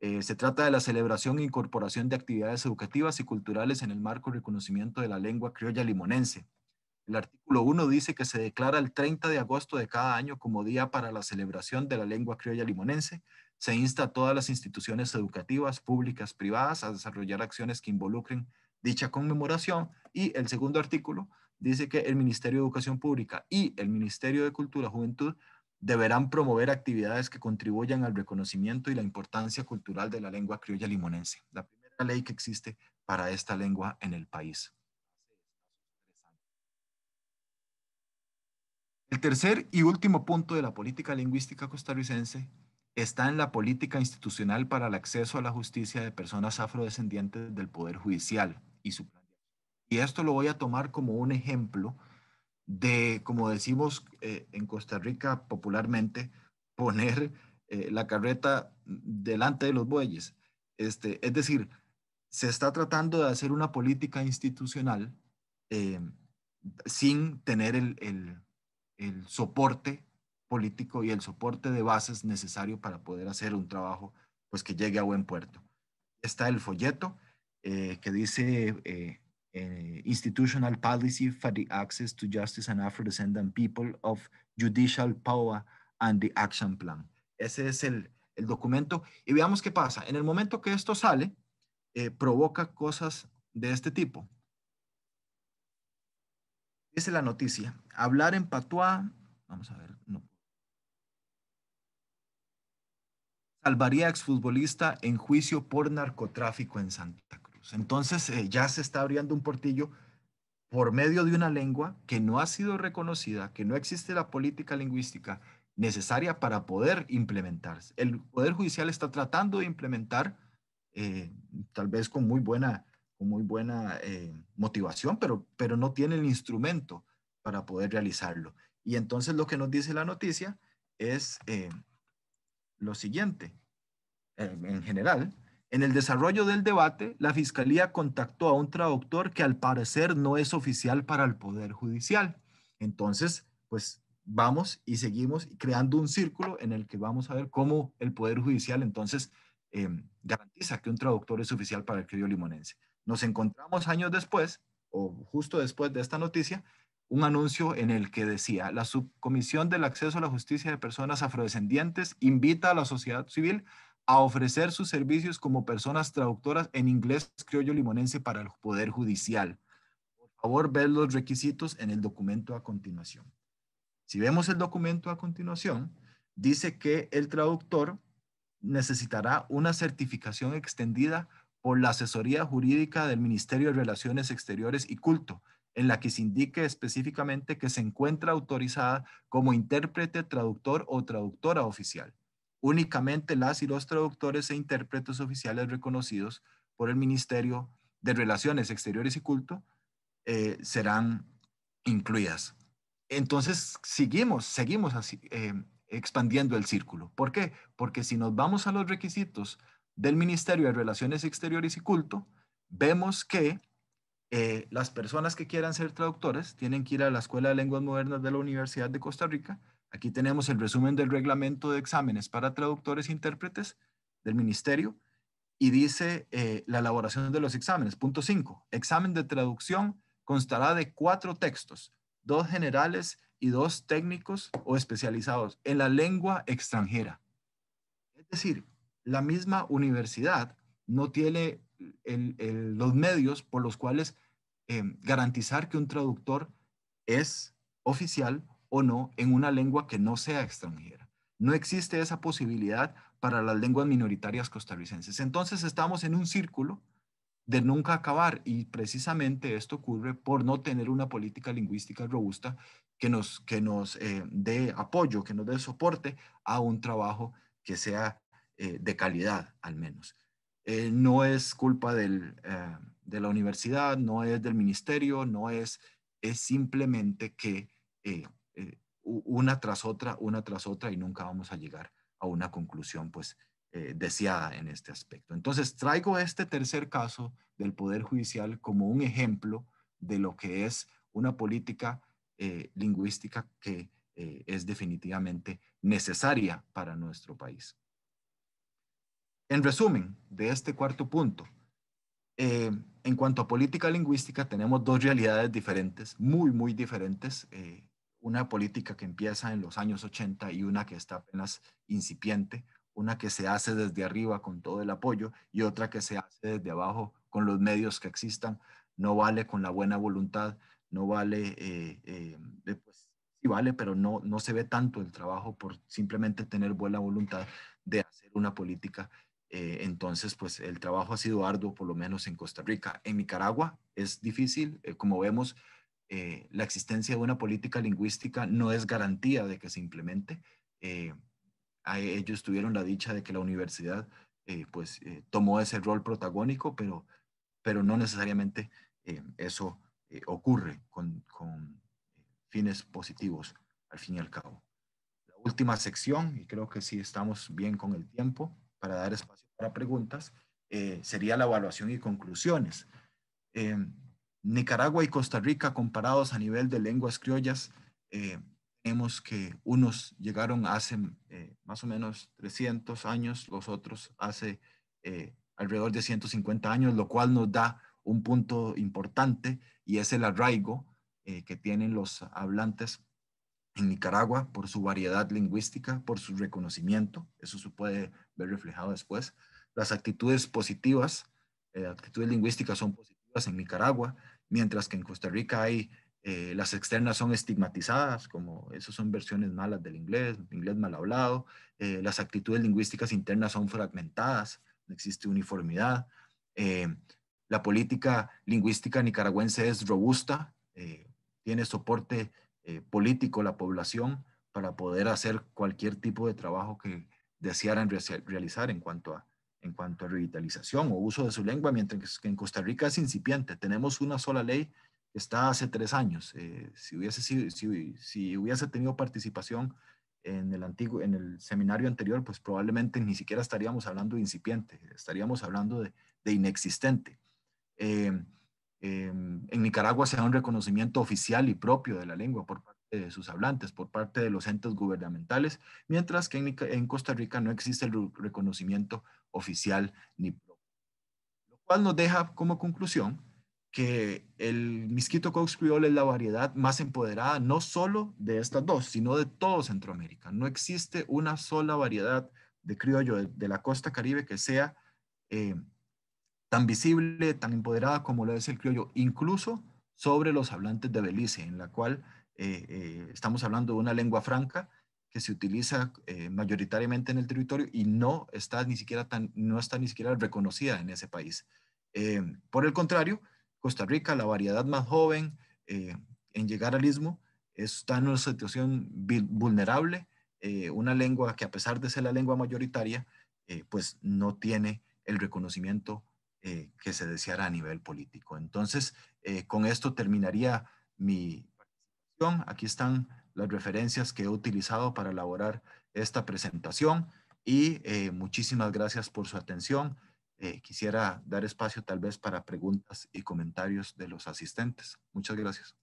eh, se trata de la celebración e incorporación de actividades educativas y culturales en el marco de reconocimiento de la lengua criolla limonense. El artículo uno dice que se declara el treinta de agosto de cada año como día para la celebración de la lengua criolla limonense. Se insta a todas las instituciones educativas, públicas, privadas, a desarrollar acciones que involucren dicha conmemoración. Y el segundo artículo dice que el Ministerio de Educación Pública y el Ministerio de Cultura y Juventud deberán promover actividades que contribuyan al reconocimiento y la importancia cultural de la lengua criolla limonense. La primera ley que existe para esta lengua en el país. El tercer y último punto de la política lingüística costarricense está en la política institucional para el acceso a la justicia de personas afrodescendientes del Poder Judicial y su plan. Y esto lo voy a tomar como un ejemplo de, como decimos eh, en Costa Rica popularmente, poner eh, la carreta delante de los bueyes. Este, es decir, se está tratando de hacer una política institucional eh, sin tener el, el, el soporte político y el soporte de bases necesario para poder hacer un trabajo pues, que llegue a buen puerto. Está el folleto eh, que dice eh, eh, Institutional Policy for the Access to Justice and Afro-Descendant People of Judicial Power and the Action Plan. Ese es el, el documento. Y veamos qué pasa. En el momento que esto sale, eh, provoca cosas de este tipo. Dice la noticia. Hablar en patuá, vamos a ver, no. Salvaría exfutbolista en juicio por narcotráfico en Santa Cruz. Entonces eh, ya se está abriendo un portillo por medio de una lengua que no ha sido reconocida, que no existe la política lingüística necesaria para poder implementarse. El Poder Judicial está tratando de implementar, eh, tal vez con muy buena, con muy buena eh, motivación, pero, pero no tiene el instrumento para poder realizarlo. Y entonces lo que nos dice la noticia es eh, lo siguiente. En, en general, en el desarrollo del debate, la Fiscalía contactó a un traductor que al parecer no es oficial para el Poder Judicial. Entonces, pues vamos y seguimos creando un círculo en el que vamos a ver cómo el Poder Judicial entonces eh, garantiza que un traductor es oficial para el criollo limonense. Nos encontramos años después, o justo después de esta noticia, un anuncio en el que decía: la Subcomisión del Acceso a la Justicia de Personas Afrodescendientes invita a la sociedad civil a ofrecer sus servicios como personas traductoras en inglés criollo limonense para el Poder Judicial. Por favor, ver los requisitos en el documento a continuación. Si vemos el documento a continuación, dice que el traductor necesitará una certificación extendida por la asesoría jurídica del Ministerio de Relaciones Exteriores y Culto, en la que se indique específicamente que se encuentra autorizada como intérprete, traductor o traductora oficial. Únicamente las y los traductores e intérpretes oficiales reconocidos por el Ministerio de Relaciones Exteriores y Culto eh, serán incluidas. Entonces, seguimos, seguimos así, eh, expandiendo el círculo. ¿Por qué? Porque si nos vamos a los requisitos del Ministerio de Relaciones Exteriores y Culto, vemos que eh, las personas que quieran ser traductores tienen que ir a la Escuela de Lenguas Modernas de la Universidad de Costa Rica. Aquí tenemos el resumen del reglamento de exámenes para traductores e intérpretes del Ministerio y dice eh, la elaboración de los exámenes. Punto cinco. Examen de traducción constará de cuatro textos, dos generales y dos técnicos o especializados en la lengua extranjera. Es decir, la misma universidad no tiene el, el, los medios por los cuales eh, garantizar que un traductor es oficial o no en una lengua que no sea extranjera. No existe esa posibilidad para las lenguas minoritarias costarricenses. Entonces estamos en un círculo de nunca acabar, y precisamente esto ocurre por no tener una política lingüística robusta que nos, que nos eh, dé apoyo, que nos dé soporte a un trabajo que sea eh, de calidad al menos. Eh, no es culpa del, eh, de la universidad, no es del ministerio, no es, es simplemente que eh, eh, una tras otra, una tras otra y nunca vamos a llegar a una conclusión pues Eh, deseada en este aspecto. Entonces traigo este tercer caso del Poder Judicial como un ejemplo de lo que es una política eh, lingüística que eh, es definitivamente necesaria para nuestro país. En resumen de este cuarto punto, eh, en cuanto a política lingüística tenemos dos realidades diferentes, muy muy diferentes, eh, una política que empieza en los años ochenta y una que está apenas incipiente, una que se hace desde arriba con todo el apoyo y otra que se hace desde abajo con los medios que existan. No vale con la buena voluntad, no vale, eh, eh, pues sí vale, pero no, no se ve tanto el trabajo por simplemente tener buena voluntad de hacer una política. Eh, entonces, pues el trabajo ha sido arduo, por lo menos en Costa Rica. En Nicaragua es difícil, eh, como vemos, eh, la existencia de una política lingüística no es garantía de que se implemente. Eh, A ellos tuvieron la dicha de que la universidad eh, pues, eh, tomó ese rol protagónico, pero, pero no necesariamente eh, eso eh, ocurre con, con fines positivos, al fin y al cabo. La última sección, y creo que sí estamos bien con el tiempo, para dar espacio para preguntas, eh, sería la evaluación y conclusiones. Eh, Nicaragua y Costa Rica, comparados a nivel de lenguas criollas, eh, vemos que unos llegaron hace eh, más o menos trescientos años, los otros hace eh, alrededor de ciento cincuenta años, lo cual nos da un punto importante, y es el arraigo eh, que tienen los hablantes en Nicaragua por su variedad lingüística, por su reconocimiento. Eso se puede ver reflejado después. Las actitudes positivas, eh, actitudes lingüísticas son positivas en Nicaragua, mientras que en Costa Rica hay, eh, las externas son estigmatizadas, como esas son versiones malas del inglés, inglés mal hablado. Eh, las actitudes lingüísticas internas son fragmentadas, no existe uniformidad. Eh, la política lingüística nicaragüense es robusta, eh, tiene soporte eh, político la población para poder hacer cualquier tipo de trabajo que desearan re realizar en cuanto, a, en cuanto a revitalización o uso de su lengua, mientras que en Costa Rica es incipiente. Tenemos una sola ley que está hace tres años. Eh, si, hubiese, si, si, si hubiese tenido participación en el, antiguo, en el seminario anterior, pues probablemente ni siquiera estaríamos hablando de incipiente, estaríamos hablando de, de inexistente. Eh, eh, en Nicaragua se da un reconocimiento oficial y propio de la lengua por parte de sus hablantes, por parte de los entes gubernamentales, mientras que en, en Costa Rica no existe el reconocimiento oficial ni propio. Lo cual nos deja como conclusión que el Miskito Coast Creole es la variedad más empoderada, no solo de estas dos, sino de todo Centroamérica. No existe una sola variedad de criollo de, de la costa caribe que sea eh, tan visible, tan empoderada como lo es el criollo, incluso sobre los hablantes de Belice, en la cual eh, eh, estamos hablando de una lengua franca que se utiliza eh, mayoritariamente en el territorio y no está ni siquiera, tan, no está ni siquiera reconocida en ese país. Eh, por el contrario, Costa Rica, la variedad más joven eh, en llegar al istmo, está en una situación vulnerable, eh, una lengua que a pesar de ser la lengua mayoritaria, eh, pues no tiene el reconocimiento Eh, que se deseara a nivel político. Entonces, eh, con esto terminaría mi participación. Aquí están las referencias que he utilizado para elaborar esta presentación y eh, muchísimas gracias por su atención. Eh, quisiera dar espacio tal vez para preguntas y comentarios de los asistentes. Muchas gracias.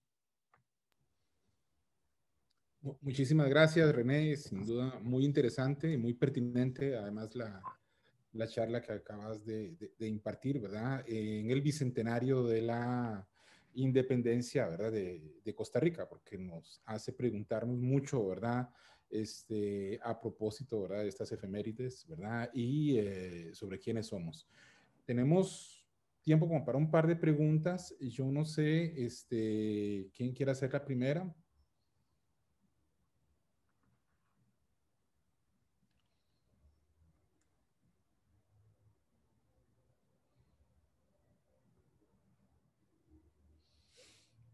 Muchísimas gracias, René. Sin duda muy interesante y muy pertinente. Además, la... la charla que acabas de, de, de impartir, ¿verdad? Eh, en el bicentenario de la independencia, ¿verdad? De, de Costa Rica, porque nos hace preguntarnos mucho, ¿verdad? Este, a propósito, ¿verdad? De estas efemérides, ¿verdad? Y eh, sobre quiénes somos. Tenemos tiempo como para un par de preguntas. Yo no sé, este, ¿quién quiere hacer la primera?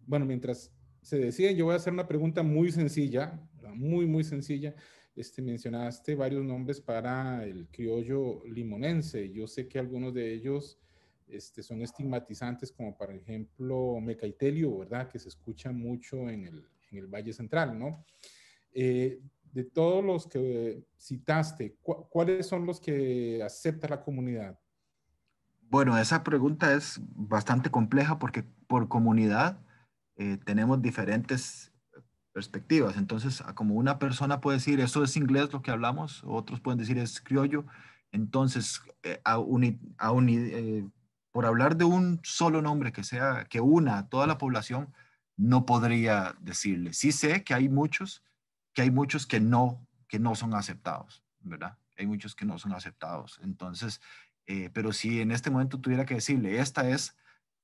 Bueno, mientras se decide, yo voy a hacer una pregunta muy sencilla, muy, muy sencilla. Este, mencionaste varios nombres para el criollo limonense. Yo sé que algunos de ellos este, son estigmatizantes, como por ejemplo mecaitelio, ¿verdad? Que se escucha mucho en el, en el Valle Central, ¿no? Eh, de todos los que citaste, ¿cu- cuáles son los que acepta la comunidad? Bueno, esa pregunta es bastante compleja porque por comunidad Eh, tenemos diferentes perspectivas. Entonces, como una persona puede decir, eso es inglés lo que hablamos, otros pueden decir es criollo. Entonces, eh, a uni, a uni, eh, por hablar de un solo nombre que, sea, que una a toda la población, no podría decirle. Sí sé que hay muchos que, hay muchos que, no, que no son aceptados, ¿verdad? Hay muchos que no son aceptados. Entonces, eh, pero si en este momento tuviera que decirle, esta es,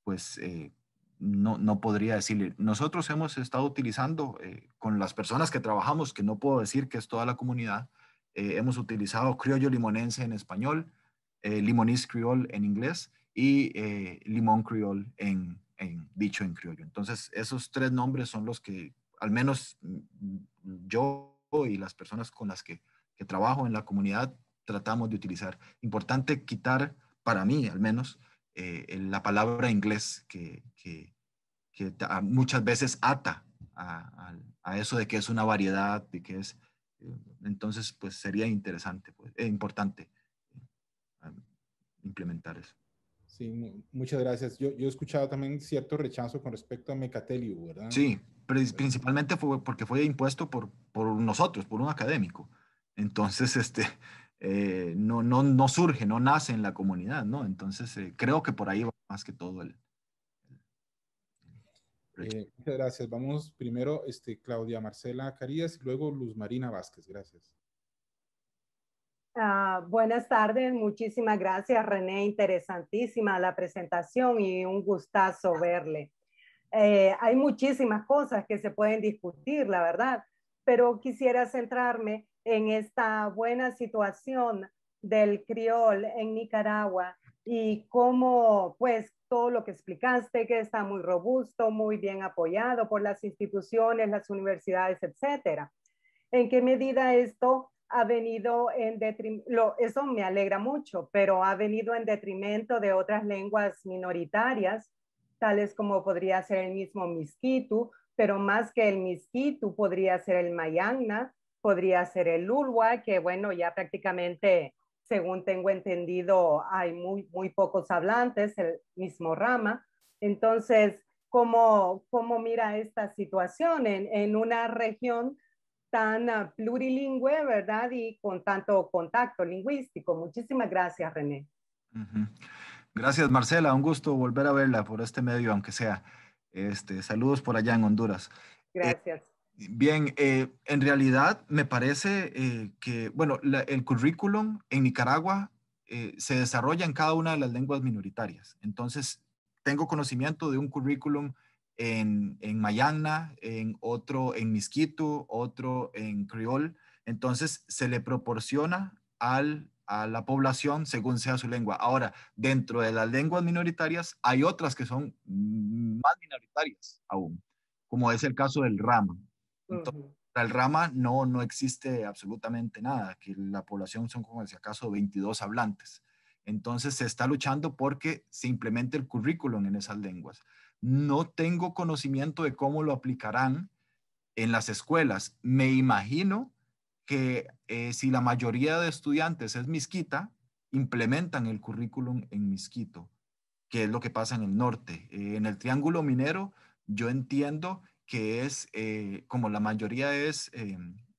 pues... Eh, No, no podría decirle. Nosotros hemos estado utilizando eh, con las personas que trabajamos, que no puedo decir que es toda la comunidad, eh, hemos utilizado criollo limonense en español, eh, limonese creole en inglés y eh, limón creole en, en dicho en criollo. Entonces, esos tres nombres son los que, al menos yo y las personas con las que, que trabajo en la comunidad, tratamos de utilizar. Importante quitar, para mí al menos, Eh, la palabra inglés que, que, que ta, muchas veces ata a, a, a eso de que es una variedad, de que es, eh, entonces pues sería interesante, pues, eh, importante eh, implementar eso. Sí, muchas gracias. Yo, yo he escuchado también cierto rechazo con respecto a Mecateliu, ¿verdad? Sí, principalmente fue porque fue impuesto por, por nosotros, por un académico. Entonces, este, eh, no, no, no surge, no nace en la comunidad, ¿no? Entonces, eh, creo que por ahí va más que todo el... el... Eh, muchas gracias. Vamos primero, este, Claudia Marcela Carías, y luego Luz Marina Vázquez. Gracias. Uh, buenas tardes, muchísimas gracias, René, interesantísima la presentación y un gustazo verle. Eh, hay muchísimas cosas que se pueden discutir, la verdad, pero quisiera centrarme en esta buena situación del criol en Nicaragua y cómo, pues, todo lo que explicaste, que está muy robusto, muy bien apoyado por las instituciones, las universidades, etcétera. ¿En qué medida esto ha venido en detrimento? Eso me alegra mucho, pero ha venido en detrimento de otras lenguas minoritarias, tales como podría ser el mismo miskito, pero más que el miskito podría ser el mayangna, podría ser el lulua, que bueno, ya prácticamente, según tengo entendido, hay muy, muy pocos hablantes, el mismo rama. Entonces, ¿cómo, cómo mira esta situación en, en una región tan uh, plurilingüe, ¿verdad? Y con tanto contacto lingüístico. Muchísimas gracias, René. Uh-huh. Gracias, Marcela. Un gusto volver a verla por este medio, aunque sea. Este, saludos por allá en Honduras. Gracias. Eh, bien, eh, en realidad me parece eh, que, bueno, la, el currículum en Nicaragua eh, se desarrolla en cada una de las lenguas minoritarias. Entonces, tengo conocimiento de un currículum en, en mayangna, en otro en miskito, otro en criol. Entonces se le proporciona al, a la población según sea su lengua. Ahora, dentro de las lenguas minoritarias hay otras que son más minoritarias aún, como es el caso del rama. Entonces, uh-huh. Para el rama no, no existe absolutamente nada, que la población son como si acaso veintidós hablantes. Entonces se está luchando porque se implemente el currículum en esas lenguas. No tengo conocimiento de cómo lo aplicarán en las escuelas. Me imagino que eh, si la mayoría de estudiantes es miskita, implementan el currículum en miskito, que es lo que pasa en el norte. Eh, en el Triángulo Minero, yo entiendo que es, eh, como la mayoría es eh,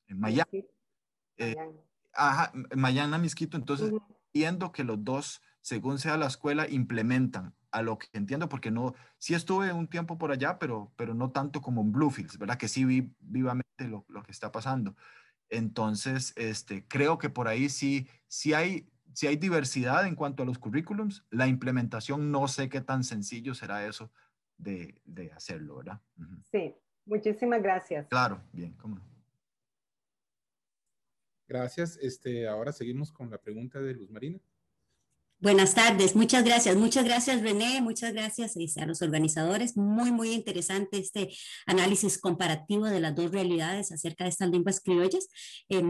mayangna, eh, ajá, mayangna miskito, entonces uh -huh. Entiendo que los dos, según sea la escuela, implementan. A lo que entiendo, porque no, sí estuve un tiempo por allá, pero, pero no tanto como en Bluefields, ¿verdad? Que sí vi vivamente lo, lo que está pasando. Entonces, este, creo que por ahí sí, sí, hay, sí hay diversidad en cuanto a los currículums. La implementación, no sé qué tan sencillo será eso de, de hacerlo, ¿verdad? Uh-huh. Sí, muchísimas gracias. Claro, bien, cómo no. Gracias. Este, ahora seguimos con la pregunta de Luz Marina. Buenas tardes, muchas gracias, muchas gracias René, muchas gracias a los organizadores, muy muy interesante este análisis comparativo de las dos realidades acerca de estas lenguas criollas. Eh,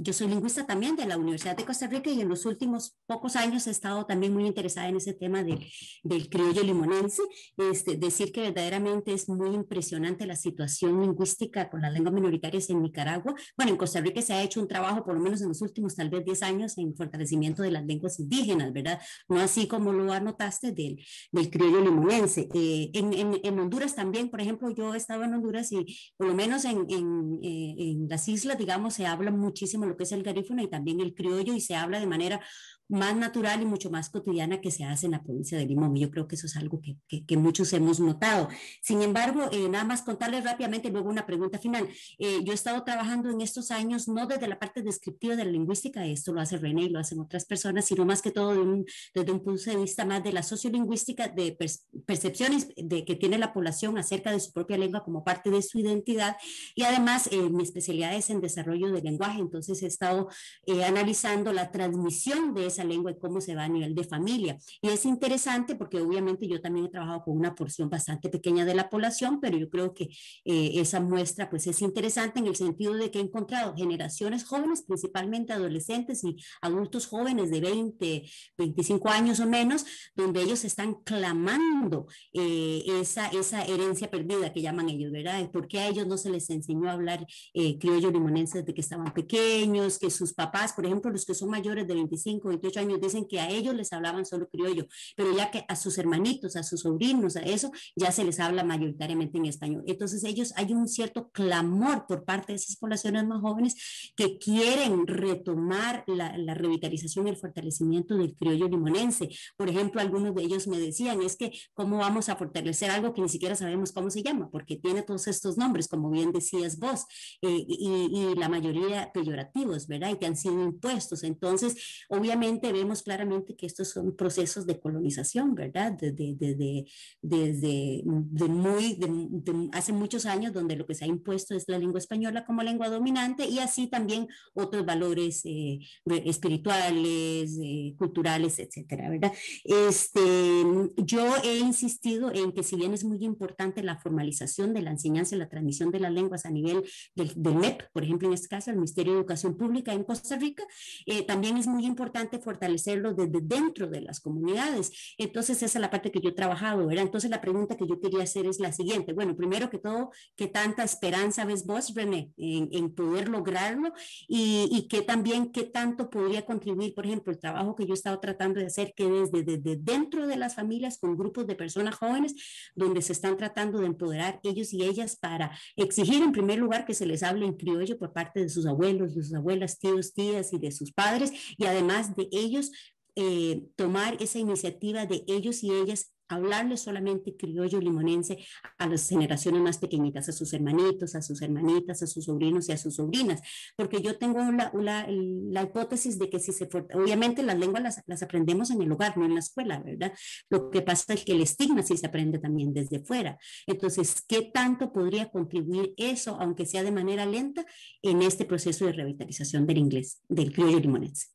yo soy lingüista también de la Universidad de Costa Rica y en los últimos pocos años he estado también muy interesada en ese tema de, del criollo limonense. Este, decir que verdaderamente es muy impresionante la situación lingüística con las lenguas minoritarias en Nicaragua. Bueno, en Costa Rica se ha hecho un trabajo, por lo menos en los últimos tal vez diez años, en fortalecimiento de las lenguas indígenas, ¿verdad? No así como lo anotaste del, del criollo limonense. Eh, en, en, en Honduras también, por ejemplo, yo he estado en Honduras y por lo menos en, en, eh, en las islas, digamos, se habla muchísimo lo que es el garífuna y también el criollo y se habla de manera más natural y mucho más cotidiana que se hace en la provincia de Limón. Yo creo que eso es algo que, que, que muchos hemos notado. Sin embargo, eh, nada más contarles rápidamente, luego una pregunta final. Eh, yo he estado trabajando en estos años, no desde la parte descriptiva de la lingüística, esto lo hace René y lo hacen otras personas, sino más que todo de un, desde un punto de vista más de la sociolingüística, de percepciones de que tiene la población acerca de su propia lengua como parte de su identidad. Y además, eh, mi especialidad es en desarrollo del lenguaje, entonces he estado eh, analizando la transmisión de esa lengua y cómo se va a nivel de familia. Y es interesante porque obviamente yo también he trabajado con una porción bastante pequeña de la población, pero yo creo que eh, esa muestra pues es interesante en el sentido de que he encontrado generaciones jóvenes, principalmente adolescentes y adultos jóvenes de veinte, veinticinco años o menos, donde ellos están clamando eh, esa, esa herencia perdida que llaman ellos, ¿verdad? Porque a ellos no se les enseñó a hablar eh, criollo limonense desde que estaban pequeños, que sus papás, por ejemplo, los que son mayores de veinticinco, dieciocho años dicen que a ellos les hablaban solo criollo, pero ya que a sus hermanitos, a sus sobrinos, a eso, ya se les habla mayoritariamente en español. Entonces ellos, hay un cierto clamor por parte de esas poblaciones más jóvenes que quieren retomar la, la revitalización y el fortalecimiento del criollo limonense. Por ejemplo, algunos de ellos me decían, es que cómo vamos a fortalecer algo que ni siquiera sabemos cómo se llama, porque tiene todos estos nombres, como bien decías vos, eh, y, y la mayoría peyorativos, ¿verdad? Y que han sido impuestos. Entonces, obviamente vemos claramente que estos son procesos de colonización, ¿verdad? Desde, desde, desde de muy, de, de hace muchos años, donde lo que se ha impuesto es la lengua española como lengua dominante, y así también otros valores eh, espirituales, eh, culturales, etcétera, ¿verdad? Este, yo he insistido en que si bien es muy importante la formalización de la enseñanza y la transmisión de las lenguas a nivel del, del M E P, por ejemplo, en este caso, el Ministerio de Educación Pública en Costa Rica, eh, también es muy importante fortalecerlo desde dentro de las comunidades. Entonces, esa es la parte que yo he trabajado, ¿verdad? Entonces, la pregunta que yo quería hacer es la siguiente. Bueno, primero que todo, ¿qué tanta esperanza ves vos, René, en, en poder lograrlo? Y, y qué también, qué tanto podría contribuir, por ejemplo, el trabajo que yo he estado tratando de hacer, que desde, desde dentro de las familias, con grupos de personas jóvenes, donde se están tratando de empoderar ellos y ellas para exigir en primer lugar que se les hable en criollo por parte de sus abuelos, de sus abuelas, tíos, tías y de sus padres, y además de ellos eh, tomar esa iniciativa de ellos y ellas hablarles solamente criollo limonense a las generaciones más pequeñitas, a sus hermanitos, a sus hermanitas, a sus sobrinos y a sus sobrinas, porque yo tengo la, la, la hipótesis de que si se, obviamente las lenguas las, las aprendemos en el hogar, no en la escuela, ¿verdad? Lo que pasa es que el estigma sí se aprende también desde fuera. Entonces, ¿qué tanto podría contribuir eso, aunque sea de manera lenta, en este proceso de revitalización del inglés, del criollo limonense?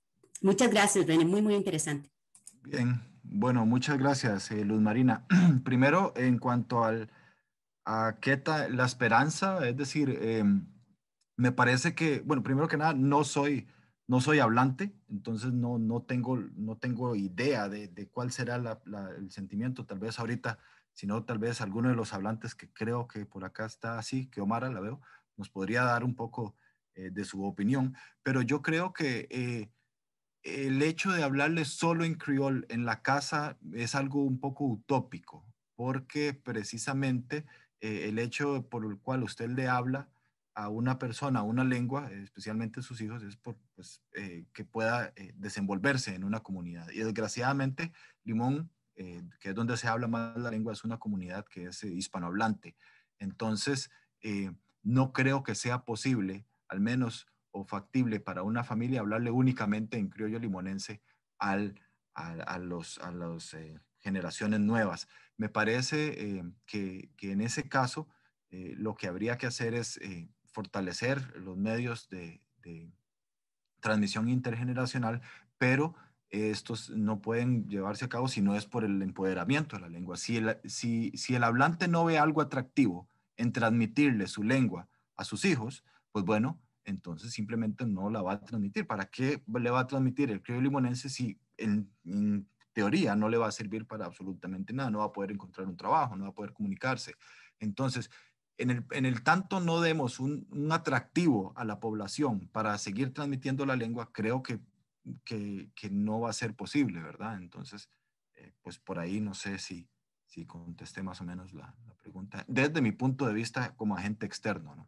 Muchas gracias, René, muy, muy interesante. Bien. Bueno, muchas gracias, eh, Luz Marina. Primero, en cuanto al, a qué ta, la esperanza, es decir, eh, me parece que, bueno, primero que nada, no soy, no soy hablante, entonces no, no, tengo, no tengo idea de, de cuál será la, la, el sentimiento, tal vez ahorita, sino tal vez alguno de los hablantes que creo que por acá está así, que Omara la veo, nos podría dar un poco eh, de su opinión, pero yo creo que... Eh, el hecho de hablarle solo en criol en la casa es algo un poco utópico, porque precisamente eh, el hecho por el cual usted le habla a una persona, a una lengua, especialmente a sus hijos, es por, pues, eh, que pueda eh, desenvolverse en una comunidad. Y desgraciadamente, Limón, eh, que es donde se habla más la lengua, es una comunidad que es eh, hispanohablante. Entonces, eh, no creo que sea posible, al menos... o factible para una familia hablarle únicamente en criollo limonense al, a, a las a los, eh, generaciones nuevas. Me parece eh, que, que en ese caso eh, lo que habría que hacer es eh, fortalecer los medios de, de transmisión intergeneracional, pero estos no pueden llevarse a cabo si no es por el empoderamiento de la lengua. Si el, si, si el hablante no ve algo atractivo en transmitirle su lengua a sus hijos, pues bueno, entonces simplemente no la va a transmitir. ¿Para qué le va a transmitir el criollo limonense si en, en teoría no le va a servir para absolutamente nada? No va a poder encontrar un trabajo, no va a poder comunicarse. Entonces, en el, en el tanto no demos un, un atractivo a la población para seguir transmitiendo la lengua, creo que, que, que no va a ser posible, ¿verdad? Entonces, eh, pues por ahí no sé si, si contesté más o menos la, la pregunta, desde mi punto de vista como agente externo, ¿no?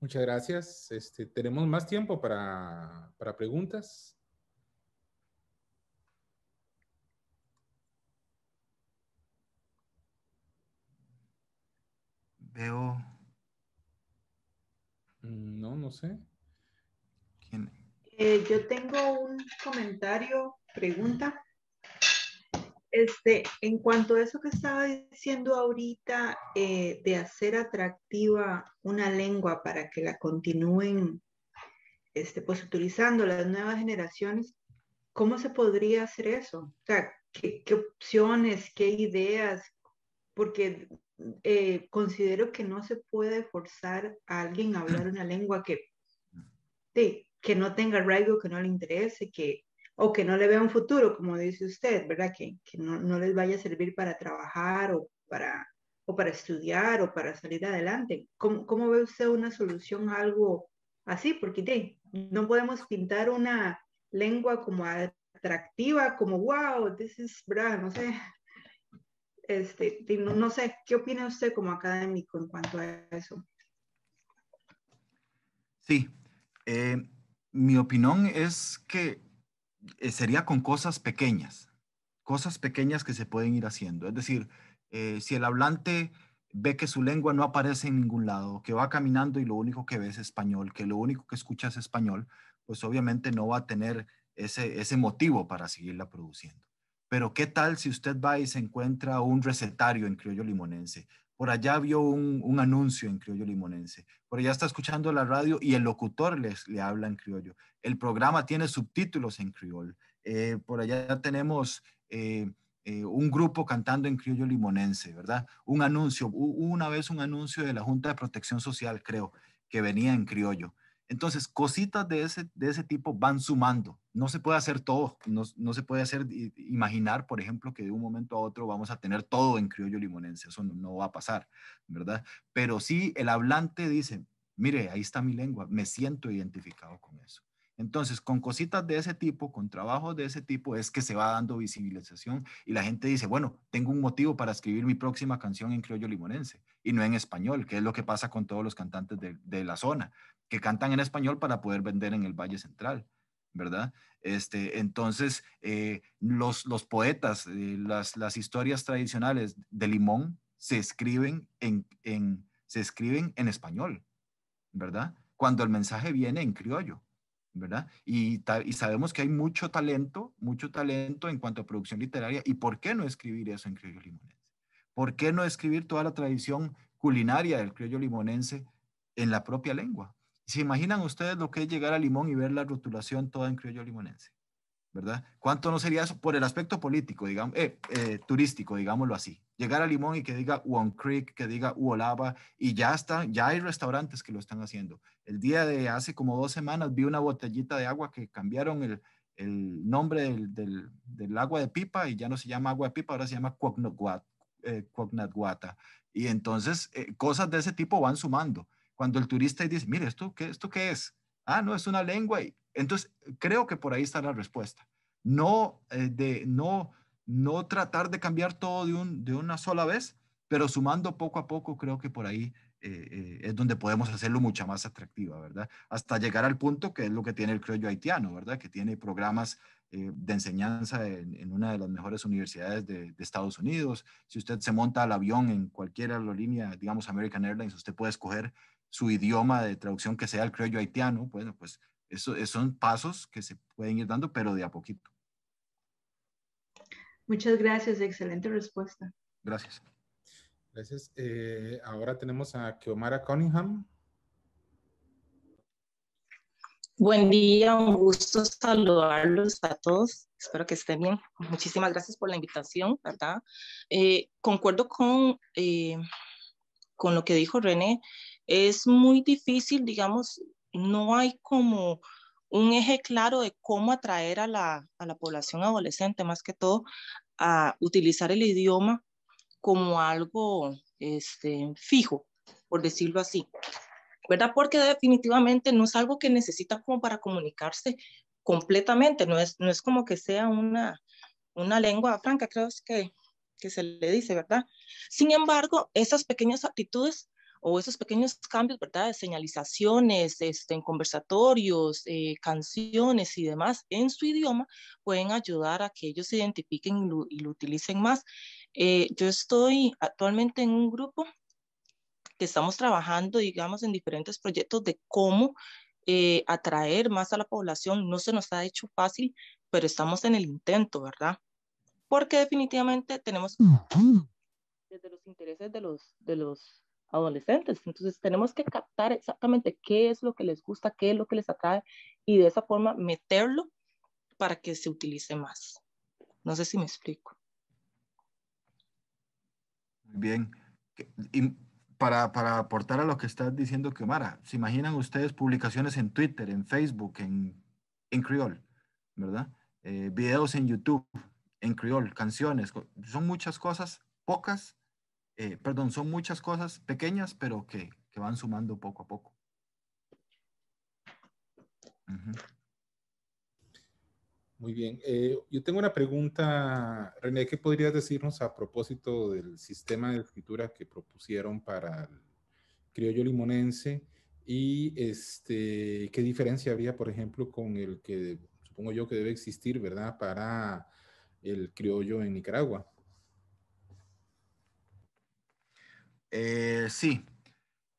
Muchas gracias. Este, ¿tenemos más tiempo para, para preguntas? Veo. No, no sé. ¿Quién? Eh, yo tengo un comentario, pregunta. Este, en cuanto a eso que estaba diciendo ahorita, eh, de hacer atractiva una lengua para que la continúen este, pues, utilizando las nuevas generaciones, ¿cómo se podría hacer eso? O sea, ¿qué, qué opciones, qué ideas? Porque eh, considero que no se puede forzar a alguien a hablar una lengua que, de, que no tenga arraigo, que no le interese, que... o que no le vea un futuro, como dice usted, ¿verdad? Que, que no, no les vaya a servir para trabajar o para, o para estudiar o para salir adelante. ¿Cómo, cómo ve usted una solución a algo así, porque de, no podemos pintar una lengua como atractiva, como wow, this is, ¿verdad? No sé, este, no, no sé, ¿qué opina usted como académico en cuanto a eso? Sí, eh, mi opinión es que sería con cosas pequeñas, cosas pequeñas que se pueden ir haciendo. Es decir, eh, si el hablante ve que su lengua no aparece en ningún lado, que va caminando y lo único que ve es español, que lo único que escucha es español, pues obviamente no va a tener ese, ese motivo para seguirla produciendo. Pero ¿qué tal si usted va y se encuentra un recetario en criollo limonense? Por allá vio un, un anuncio en criollo limonense. Por allá está escuchando la radio y el locutor les, le habla en criollo. El programa tiene subtítulos en criollo. Eh, por allá tenemos eh, eh, un grupo cantando en criollo limonense, ¿verdad? Un anuncio, hubo una vez un anuncio de la Junta de Protección Social, creo, que venía en criollo. Entonces, cositas de ese, de ese tipo van sumando. No se puede hacer todo. No, no se puede hacer, imaginar, por ejemplo, que de un momento a otro vamos a tener todo en criollo limonense. Eso no, no va a pasar, ¿verdad? Pero sí el hablante dice, mire, ahí está mi lengua. Me siento identificado con eso. Entonces, con cositas de ese tipo, con trabajos de ese tipo, es que se va dando visibilización y la gente dice, bueno, tengo un motivo para escribir mi próxima canción en criollo limonense y no en español, que es lo que pasa con todos los cantantes de, de la zona, que cantan en español para poder vender en el Valle Central, ¿verdad? Este, entonces, eh, los, los poetas, eh, las, las historias tradicionales de Limón se escriben en, en, se escriben en español, ¿verdad? Cuando el mensaje viene en criollo, ¿verdad? Y, y sabemos que hay mucho talento, mucho talento en cuanto a producción literaria. ¿Y por qué no escribir eso en criollo limonense? ¿Por qué no escribir toda la tradición culinaria del criollo limonense en la propia lengua? ¿Se imaginan ustedes lo que es llegar a Limón y ver la rotulación toda en criollo limonense? ¿Verdad? ¿Cuánto no sería eso por el aspecto político, digamos, eh, eh, turístico, digámoslo así? Llegar a Limón y que diga One Creek, que diga Uolaba, y ya está, ya hay restaurantes que lo están haciendo. El día de hace como dos semanas vi una botellita de agua que cambiaron el, el nombre del, del, del agua de pipa y ya no se llama agua de pipa, ahora se llama Cuacnatguata. Y entonces eh, cosas de ese tipo van sumando. Cuando el turista dice, mire, ¿esto qué, ¿esto qué es? Ah, no, es una lengua. Entonces, creo que por ahí está la respuesta. No, eh, de, no, no tratar de cambiar todo de, un, de una sola vez, pero sumando poco a poco, creo que por ahí eh, eh, es donde podemos hacerlo mucho más atractiva, ¿verdad? Hasta llegar al punto que es lo que tiene el criollo haitiano, ¿verdad? Que tiene programas eh, de enseñanza en, en una de las mejores universidades de, de Estados Unidos. Si usted se monta al avión en cualquier aerolínea, digamos American Airlines, usted puede escoger su idioma de traducción que sea el criollo haitiano. Bueno, pues eso, eso son pasos que se pueden ir dando, pero de a poquito. Muchas gracias, excelente respuesta. Gracias. Gracias. Eh, ahora tenemos a Kiomara Cunningham. Buen día, un gusto saludarlos a todos. Espero que estén bien. Muchísimas gracias por la invitación, ¿verdad? Eh, concuerdo con, eh, con lo que dijo René. Es muy difícil, digamos, no hay como un eje claro de cómo atraer a la, a la población adolescente, más que todo, a utilizar el idioma como algo este, fijo, por decirlo así, ¿verdad? Porque definitivamente no es algo que necesita como para comunicarse completamente, no es, no es como que sea una, una lengua franca, creo que, que se le dice, ¿verdad? Sin embargo, esas pequeñas actitudes o esos pequeños cambios, ¿verdad? De señalizaciones, este, en conversatorios, eh, canciones y demás en su idioma, pueden ayudar a que ellos se identifiquen y lo, y lo utilicen más. Eh, yo estoy actualmente en un grupo que estamos trabajando, digamos, en diferentes proyectos de cómo eh, atraer más a la población. No se nos ha hecho fácil, pero estamos en el intento, ¿verdad? Porque definitivamente tenemos desde los intereses de los... De los adolescentes, entonces tenemos que captar exactamente qué es lo que les gusta, qué es lo que les atrae y de esa forma meterlo para que se utilice más. No sé si me explico. Muy bien. Y para, para aportar a lo que estás diciendo, Kiomara, ¿se imaginan ustedes publicaciones en Twitter, en Facebook, en, en criol, ¿verdad? Eh, videos en YouTube, en criol, canciones, son muchas cosas, pocas, Eh, perdón, son muchas cosas pequeñas, pero que, que van sumando poco a poco. Uh-huh. Muy bien. Eh, yo tengo una pregunta, René, ¿qué podrías decirnos a propósito del sistema de escritura que propusieron para el criollo limonense? Y este, ¿qué diferencia habría, por ejemplo, con el que supongo yo que debe existir, ¿verdad?, para el criollo en Nicaragua? Eh, sí.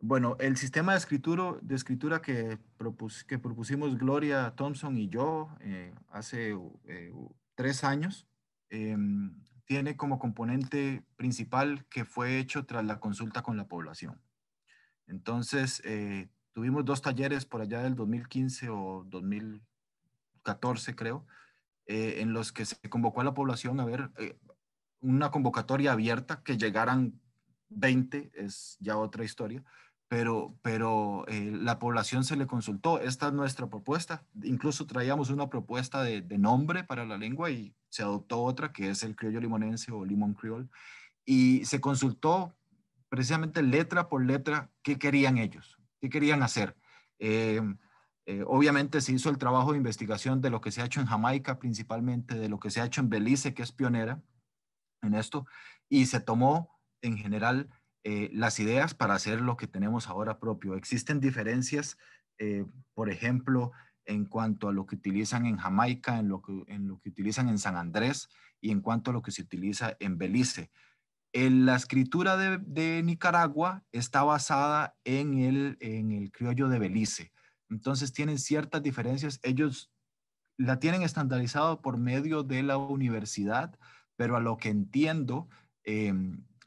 Bueno, el sistema de escritura, de escritura que, propus, que propusimos Gloria Thompson y yo eh, hace eh, tres años eh, tiene como componente principal que fue hecho tras la consulta con la población. Entonces, eh, tuvimos dos talleres por allá del dos mil quince o dos mil catorce, creo, eh, en los que se convocó a la población a ver eh, una convocatoria abierta, que llegaran veinte, es ya otra historia. Pero, pero eh, la población se le consultó, esta es nuestra propuesta, incluso traíamos una propuesta de, de nombre para la lengua y se adoptó otra que es el criollo limonense o limón criol, y se consultó precisamente letra por letra qué querían ellos, qué querían hacer. Eh, eh, obviamente se hizo el trabajo de investigación de lo que se ha hecho en Jamaica principalmente, de lo que se ha hecho en Belice, que es pionera en esto, y se tomó en general Eh, las ideas para hacer lo que tenemos ahora propio. Existen diferencias, eh, por ejemplo, en cuanto a lo que utilizan en Jamaica, en lo, que, en lo que utilizan en San Andrés y en cuanto a lo que se utiliza en Belice. En la escritura de, de Nicaragua está basada en el, en el criollo de Belice. Entonces tienen ciertas diferencias. Ellos la tienen estandarizado por medio de la universidad, pero a lo que entiendo, eh,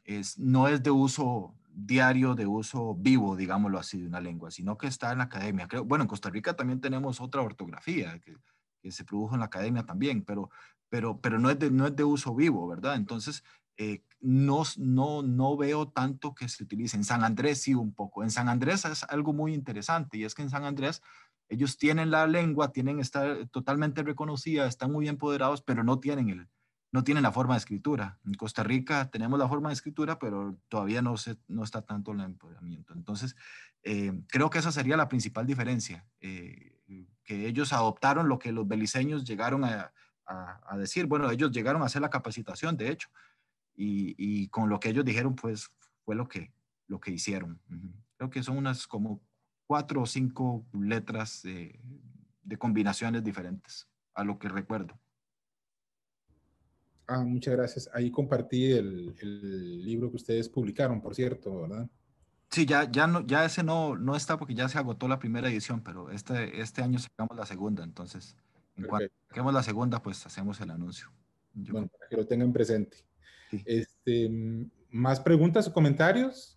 Es, no es de uso diario, de uso vivo, digámoslo así, de una lengua, sino que está en la academia. Creo, bueno, en Costa Rica también tenemos otra ortografía que, que se produjo en la academia también, pero, pero, pero no, es de, no es de uso vivo, ¿verdad? Entonces, eh, no, no, no veo tanto que se utilice. En San Andrés sí un poco. En San Andrés es algo muy interesante, y es que en San Andrés ellos tienen la lengua, tienen estar totalmente reconocida, están muy empoderados, pero no tienen el... no tienen la forma de escritura. En Costa Rica tenemos la forma de escritura, pero todavía no, se, no está tanto el empoderamiento. Entonces, eh, creo que esa sería la principal diferencia, eh, que ellos adoptaron lo que los beliceños llegaron a, a, a decir. Bueno, ellos llegaron a hacer la capacitación, de hecho, y, y con lo que ellos dijeron, pues, fue lo que, lo que hicieron. Uh-huh. Creo que son unas como cuatro o cinco letras eh, de combinaciones diferentes, a lo que recuerdo. Ah, muchas gracias. Ahí compartí el, el libro que ustedes publicaron, por cierto, ¿verdad? Sí, ya, ya, no, ya ese no, no está porque ya se agotó la primera edición, pero este, este año sacamos la segunda, entonces, en perfecto. Cuanto saquemos la segunda, pues hacemos el anuncio. Yo bueno, creo. Para que lo tengan presente. Sí. Este, ¿más preguntas o comentarios?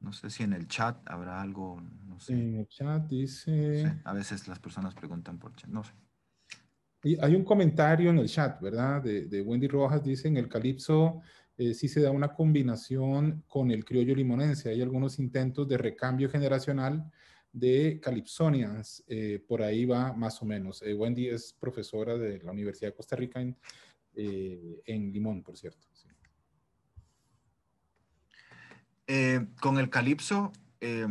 No sé si en el chat habrá algo, no sé. En el chat dice... No sé, a veces las personas preguntan por chat, no sé. Y hay un comentario en el chat, ¿verdad? De, de Wendy Rojas, dice, en el calipso eh, sí se da una combinación con el criollo limonense. Hay algunos intentos de recambio generacional de calipsonians. Eh, por ahí va más o menos. Eh, Wendy es profesora de la Universidad de Costa Rica en, eh, en Limón, por cierto. Sí. Eh, con el calipso eh,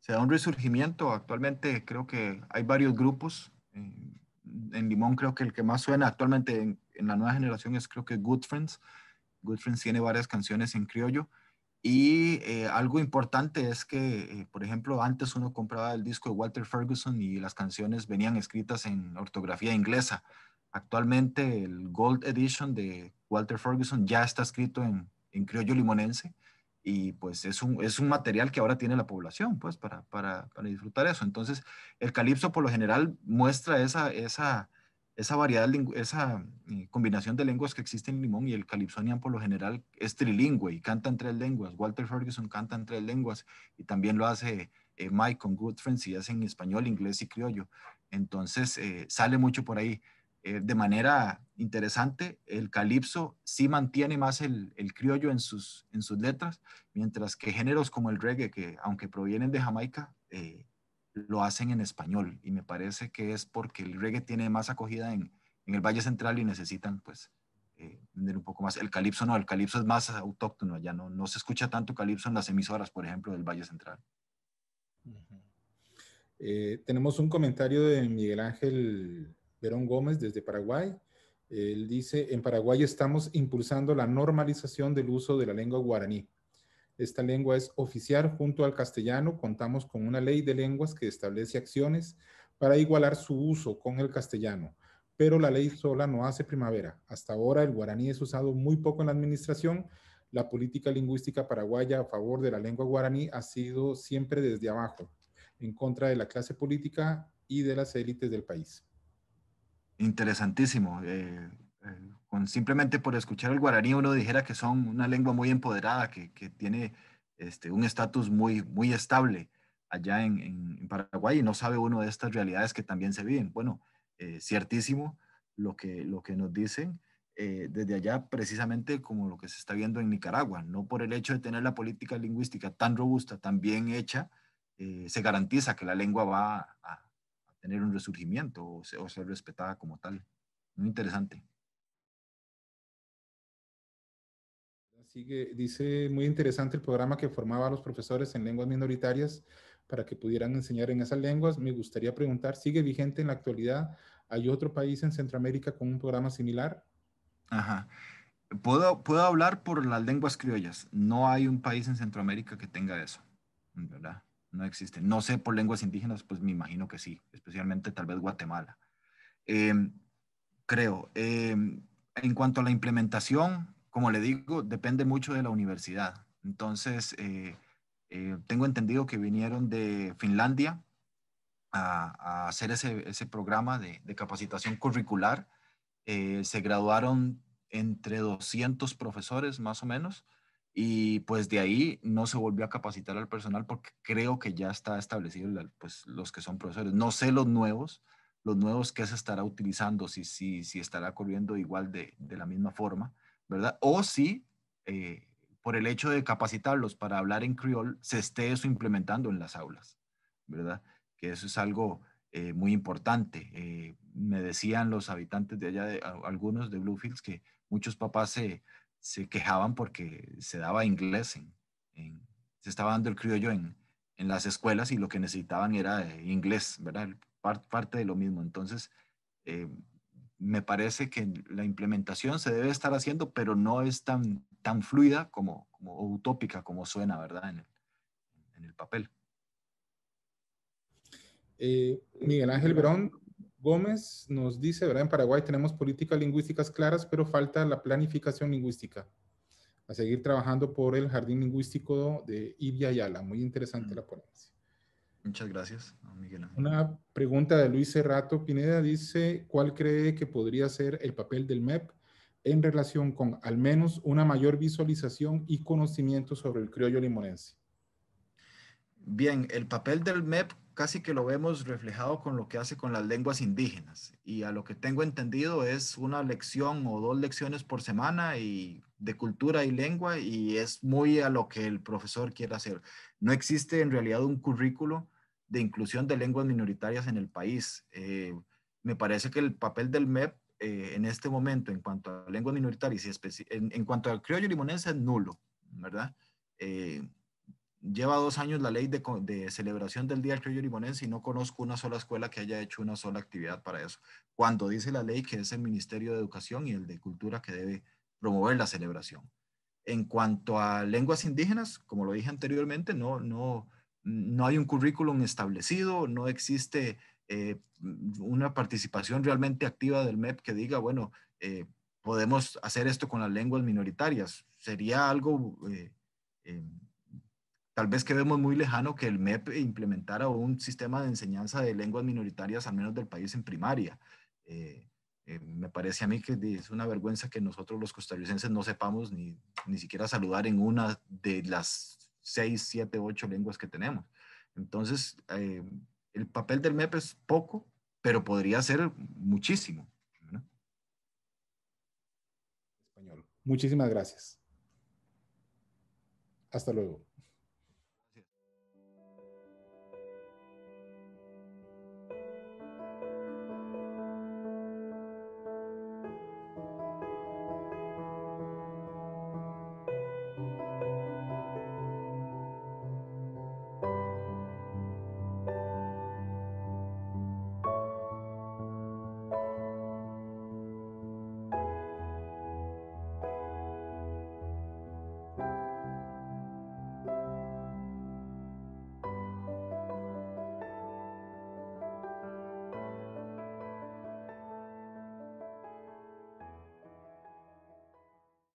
se da un resurgimiento. Actualmente creo que hay varios grupos. Eh, en Limón creo que el que más suena actualmente en, en la nueva generación es creo que Good Friends. Good Friends tiene varias canciones en criollo. Y eh, algo importante es que, eh, por ejemplo, antes uno compraba el disco de Walter Ferguson y las canciones venían escritas en ortografía inglesa. Actualmente el Gold Edition de Walter Ferguson ya está escrito en, en criollo limonense. Y pues es un, es un material que ahora tiene la población, pues, para, para, para disfrutar eso. Entonces, el calipso por lo general muestra esa, esa, esa variedad, esa combinación de lenguas que existe en Limón, y el calipsonian por lo general es trilingüe y canta en tres lenguas. Walter Ferguson canta en tres lenguas y también lo hace eh, Mike con Good Friends, y hace en español, inglés y criollo. Entonces, eh, sale mucho por ahí. Eh, de manera interesante, el calipso sí mantiene más el, el criollo en sus, en sus letras, mientras que géneros como el reggae, que aunque provienen de Jamaica, eh, lo hacen en español. Y me parece que es porque el reggae tiene más acogida en, en el Valle Central y necesitan, pues, eh, entender un poco más. El calipso no, el calipso es más autóctono, ya no, no se escucha tanto calipso en las emisoras, por ejemplo, del Valle Central. Uh-huh. eh, tenemos un comentario de Miguel Ángel Verón Gómez desde Paraguay. Él dice, en Paraguay estamos impulsando la normalización del uso de la lengua guaraní. Esta lengua es oficial junto al castellano. Contamos con una ley de lenguas que establece acciones para igualar su uso con el castellano, pero la ley sola no hace primavera. Hasta ahora el guaraní es usado muy poco en la administración. La política lingüística paraguaya a favor de la lengua guaraní ha sido siempre desde abajo, en contra de la clase política y de las élites del país. Interesantísimo. Eh, eh, con simplemente por escuchar el guaraní uno dijera que son una lengua muy empoderada, que, que tiene este, un estatus muy, muy estable allá en, en, en Paraguay, y no sabe uno de estas realidades que también se viven. Bueno, eh, ciertísimo lo que, lo que nos dicen eh, desde allá, precisamente como lo que se está viendo en Nicaragua. No por el hecho de tener la política lingüística tan robusta, tan bien hecha, eh, se garantiza que la lengua va a tener un resurgimiento o ser, o ser respetada como tal. Muy interesante. Sigue, dice, muy interesante el programa que formaba a los profesores en lenguas minoritarias para que pudieran enseñar en esas lenguas. Me gustaría preguntar, ¿sigue vigente en la actualidad? ¿Hay otro país en Centroamérica con un programa similar? Ajá. Puedo, puedo hablar por las lenguas criollas. No hay un país en Centroamérica que tenga eso, ¿verdad? No existe. No sé por lenguas indígenas, pues me imagino que sí, especialmente tal vez Guatemala. Eh, creo, eh, en cuanto a la implementación, como le digo, depende mucho de la universidad. Entonces, eh, eh, tengo entendido que vinieron de Finlandia a, a hacer ese, ese programa de, de capacitación curricular. Eh, se graduaron entre doscientos profesores, más o menos. Y pues de ahí no se volvió a capacitar al personal porque creo que ya está establecido la, pues, los que son profesores. No sé los nuevos, los nuevos que se estará utilizando, si, si, si estará corriendo igual de, de la misma forma, ¿verdad? O si eh, por el hecho de capacitarlos para hablar en criol, se esté eso implementando en las aulas, ¿verdad? Que eso es algo eh, muy importante. Eh, me decían los habitantes de allá, de, a, algunos de Bluefields, que muchos papás se... se quejaban porque se daba inglés, en, en, se estaba dando el criollo en, en las escuelas y lo que necesitaban era inglés, ¿verdad? Part, parte de lo mismo. Entonces, eh, me parece que la implementación se debe estar haciendo, pero no es tan, tan fluida como, como utópica como suena, ¿verdad? En el, en el papel. Eh, Miguel Ángel Verón Gómez nos dice, ¿verdad? En Paraguay tenemos políticas lingüísticas claras, pero falta la planificación lingüística. A seguir trabajando por el jardín lingüístico de Ibia Ayala. Muy interesante mm. la ponencia. Muchas gracias, Miguel. Una pregunta de Luis Cerrato Pineda dice, ¿cuál cree que podría ser el papel del M E P en relación con al menos una mayor visualización y conocimiento sobre el criollo limonense? Bien, el papel del M E P casi que lo vemos reflejado con lo que hace con las lenguas indígenas, y a lo que tengo entendido es una lección o dos lecciones por semana y de cultura y lengua, y es muy a lo que el profesor quiere hacer. No existe en realidad un currículo de inclusión de lenguas minoritarias en el país. Eh, me parece que el papel del M E P eh, en este momento en cuanto a lenguas minoritarias y en, en cuanto al criollo limonense es nulo, ¿verdad? Eh, Lleva dos años la ley de, de celebración del Día del Criollo Limonense y no conozco una sola escuela que haya hecho una sola actividad para eso, cuando dice la ley que es el Ministerio de Educación y el de Cultura que debe promover la celebración. En cuanto a lenguas indígenas, como lo dije anteriormente, no, no, no hay un currículum establecido, no existe eh, una participación realmente activa del M E P que diga, bueno, eh, podemos hacer esto con las lenguas minoritarias. Sería algo... Eh, eh, Tal vez que vemos muy lejano que el M E P implementara un sistema de enseñanza de lenguas minoritarias, al menos del país, en primaria. Eh, eh, me parece a mí que es una vergüenza que nosotros los costarricenses no sepamos ni, ni siquiera saludar en una de las seis, siete, ocho lenguas que tenemos. Entonces, eh, el papel del M E P es poco, pero podría ser muchísimo, ¿no? Español. Muchísimas gracias. Hasta luego.